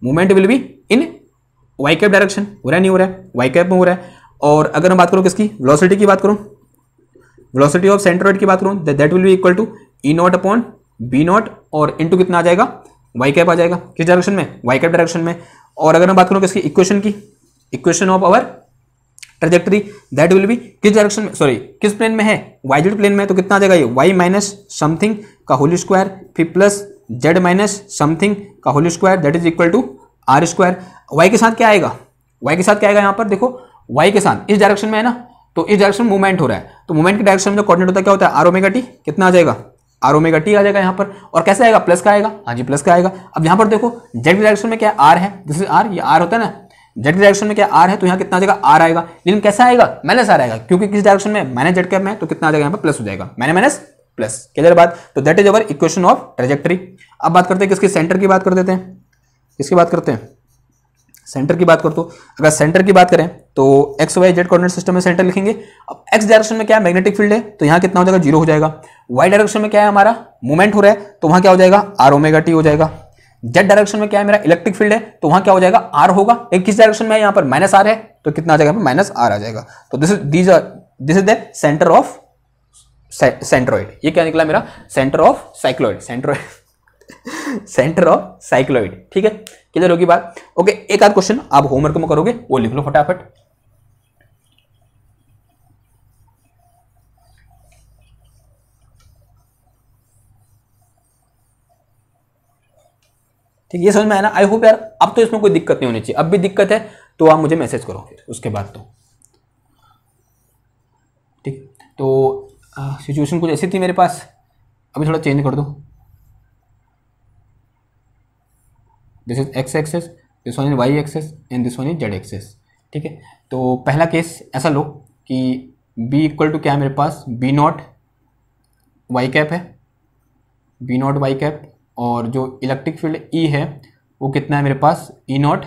movement will be in Y cap direction, हो रहा है नहीं हो रहा है, वाई कैप में हो रहा है। और अगर मैं बात करूं किसकी वेलोसिटी की बात करूं, वेलोसिटी ऑफ सेंट्रोइड की बात करूं that will be equal to E not upon B not और इनटू कितना आ जाएगा वाई कैप आ जाएगा, किस डायरेक्शन में वाई कैप डायरेक्शन में। और अगर मैं बात करूं किसकी इक्वेशन की, equation of our trajectory that will be किस डायरेक्शन में, सॉरी किस प्लेन में है, वाइजेड प्लेन में, तो कितना आ जाएगा ये वाई माइनस समथिंग का होल स्क्वायर फिर प्लस जेड माइनस समथिंग का whole square that is equal to are square. Y के साथ क्या आएगा, वाई के साथ क्या आएगा यहाँ पर देखो, वाई के साथ इस डायरेक्शन में है ना, तो इस डायरेक्शन में मूवमेंट हो रहा है, तो मूवमेंट के डायरेक्शन में जो कोऑर्डिनेट होता है क्या होता है आर ओमेगा टी, कितना आ जाएगा आर ओमेगा टी आ जाएगा यहाँ पर। और कैसे आएगा प्लस का आएगा, हाँ जी प्लस का आएगा। अब यहाँ पर देखो जेड के डायरेक्शन में क्या आर है, दिस इज आर, ये आर होता है ना, जेड के डायरेक्शन में क्या आर है तो यहाँ कितना आ जाएगा आर आएगा, लेकिन कैसा आएगा माइनस आर आएगा, क्योंकि किस डायरेक्शन में माइनस जेड कैप में, तो कितना आ जाएगा यहाँ पर प्लस हो जाएगा, माइनस प्लस, क्लियर बात। तो that is our equation of trajectory. अब बात करते हैं किसके सेंटर की बात कर देते हैं, किसकी बात करते हैं सेंटर की बात करते हो। अगर सेंटर की बात करें तो X Y Z coordinate system में सेंटर लिखेंगे। अब एक्स डायरेक्शन में क्या है मैग्नेटिक फील्ड है, तो यहाँ कितना हो जाएगा जीरो हो जाएगा। वाई डायरेक्शन में क्या है हमारा मूवमेंट हो रहा है, तो वहाँ क्या हो जाएगा आर ओमेगा टी हो जाएगा। जेड डायरेक्शन में क्या है मेरा इलेक्ट्रिक फील्ड है, तो वहाँ क्या हो जाएगा आर होगा, लेकिन किस डायरेक्शन में यहाँ पर माइनस आर है, तो कितना आ जाएगा यहाँ पर माइनस आर आ जाएगा। तो this is the centre of centroid, ये क्या निकला मेरा centre of साइक्लॉइड, centre of साइक्लॉइड, ठीक है क्लियर होगी बात। ओके एक आध क्वेश्चन आप होमवर्क में करोगे वो लिख लो फटाफट। ठीक है, ये समझ में आया ना, आई होप यार अब तो इसमें कोई दिक्कत नहीं होनी चाहिए। अब भी दिक्कत है तो आप मुझे मैसेज करो फिर उसके बाद, तो ठीक। तो सिचुएशन कुछ ऐसी थी मेरे पास, अभी थोड़ा चेंज कर दो, this is X axis, this one is Y access and this one is Z axis, ठीक है। तो पहला केस ऐसा लो कि बी इक्वल टू क्या है मेरे पास बी नॉट वाई कैप है, बी नॉट वाई कैप, और जो इलेक्ट्रिक फील्ड ई है वो कितना है मेरे पास ई नॉट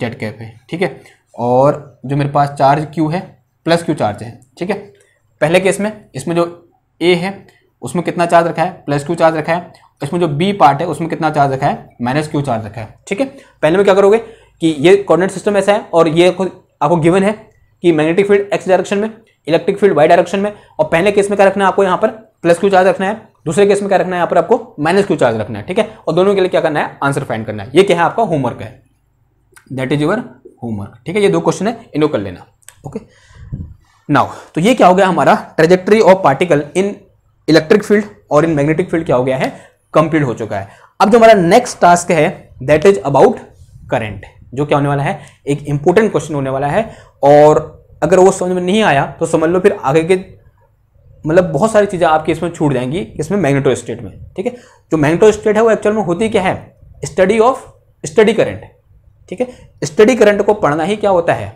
जेड कैप है, ठीक है। और जो मेरे पास चार्ज क्यू है प्लस क्यू चार्ज है, ठीक है। पहले केस में इसमें जो ए है उसमें कितना चार्ज रखा है प्लस क्यू चार्ज रखा है, इसमें जो बी पार्ट है उसमें कितना चार्ज रखा है माइनस क्यू चार्ज रखा है, ठीक है। पहले में क्या करोगे कि ये कोऑर्डिनेट सिस्टम ऐसा है और ये आपको गिवन है कि मैग्नेटिक फील्ड एक्स डायरेक्शन में, इलेक्ट्रिक फील्ड वाई डायरेक्शन में, और पहले केस में क्या रखना है आपको यहाँ पर प्लस क्यू चार्ज रखना है, दूसरे केस में क्या रखना है यहाँ पर आपको माइनस क्यू चार्ज रखना है, ठीक है। और दोनों के लिए क्या करना है आंसर फाइंड करना है, ये क्या है आपका होमवर्क है, दैट इज योर होमवर्क, ठीक है। ये दो क्वेश्चन है इनको कर लेना, ओके। नाउ तो ये क्या हो गया हमारा trajectory of particle in electric field और इन मैग्नेटिक फील्ड क्या हो गया है कंप्लीट हो चुका है। अब जो हमारा नेक्स्ट टास्क है दैट इज अबाउट करंट, जो क्या होने वाला है एक इंपॉर्टेंट क्वेश्चन होने वाला है। और अगर वो समझ में नहीं आया तो समझ लो फिर आगे के मतलब बहुत सारी चीजें आपकी इसमें छूट जाएंगी, इसमें मैग्नेटो स्टेट में, ठीक है। जो मैग्नेटो स्टेट है वो एक्चुअल में होती क्या है स्टडी ऑफ स्टडी करंट, ठीक है। स्टडी करंट को पढ़ना ही क्या होता है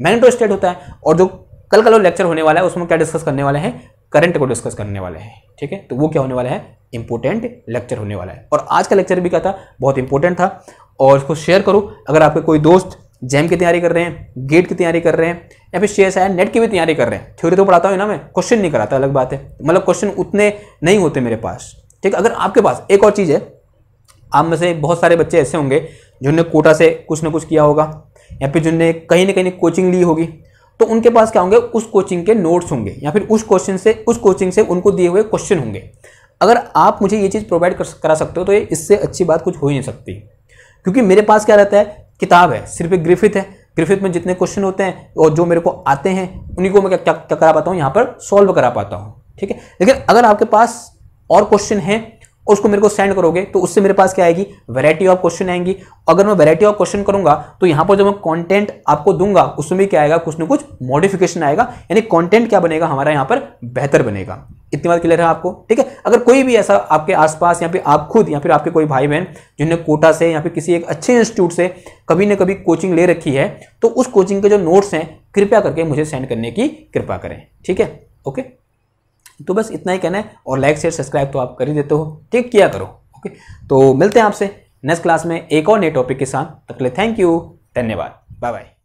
मैग्नेटो स्टेट होता है। और जो कल का लेक्चर होने वाला है उसमें क्या डिस्कस करने वाले हैं करंट को डिस्कस करने वाले हैं, ठीक है। तो वो क्या होने वाला है इंपॉर्टेंट लेक्चर होने वाला है। और आज का लेक्चर भी क्या था बहुत इंपॉर्टेंट था, और इसको शेयर करो अगर आपके कोई दोस्त जैम की तैयारी कर रहे हैं, गेट की तैयारी कर रहे हैं, या फिर शेयर शायद नेट की भी तैयारी कर रहे हैं। थ्योरी तो पढ़ाता हूँ ना मैं, क्वेश्चन नहीं कराता, अलग बात है, मतलब क्वेश्चन उतने नहीं होते मेरे पास, ठीक है। अगर आपके पास एक और चीज़ है, आप में से बहुत सारे बच्चे ऐसे होंगे जिन्होंने कोटा से कुछ ना कुछ किया होगा, या फिर जिनने कहीं ना कहीं कोचिंग ली होगी, तो उनके पास क्या होंगे, उस कोचिंग के नोट्स होंगे या फिर उस कोचिंग से उनको दिए हुए क्वेश्चन होंगे। अगर आप मुझे ये चीज़ प्रोवाइड करा सकते हो तो इससे अच्छी बात कुछ हो ही नहीं सकती, क्योंकि मेरे पास क्या रहता है, किताब है, सिर्फ एक ग्रिफिथ है, ग्रिफिथ में जितने क्वेश्चन होते हैं और जो मेरे को आते हैं उन्हीं को मैं क्या क्या करा पाता हूँ, यहाँ पर सॉल्व करा पाता हूँ, ठीक है। लेकिन अगर आपके पास और क्वेश्चन हैं, उसको मेरे को सेंड करोगे तो उससे मेरे पास क्या आएगी, वैरायटी ऑफ क्वेश्चन आएंगी। अगर मैं वैरायटी ऑफ क्वेश्चन करूंगा तो यहाँ पर जब मैं कंटेंट आपको दूंगा उसमें भी क्या आएगा, कुछ ना कुछ मॉडिफिकेशन आएगा, यानी कंटेंट क्या बनेगा हमारा, यहाँ पर बेहतर बनेगा। इतनी बात क्लियर है आपको, ठीक है। अगर कोई भी ऐसा आपके आसपास या फिर आप खुद या फिर आपके कोई भाई बहन जिन्होंने कोटा से या फिर किसी एक अच्छे इंस्टीट्यूट से कभी ना कभी कोचिंग ले रखी है, तो उस कोचिंग के जो नोट्स हैं कृपया करके मुझे सेंड करने की कृपा करें, ठीक है, ओके। तो बस इतना ही कहना है, और लाइक शेयर सब्सक्राइब तो आप कर ही देते हो, ठीक, किया करो, ओके। तो मिलते हैं आपसे नेक्स्ट क्लास में एक और नए टॉपिक के साथ, तब तक के लिए थैंक यू, धन्यवाद, बाय बाय।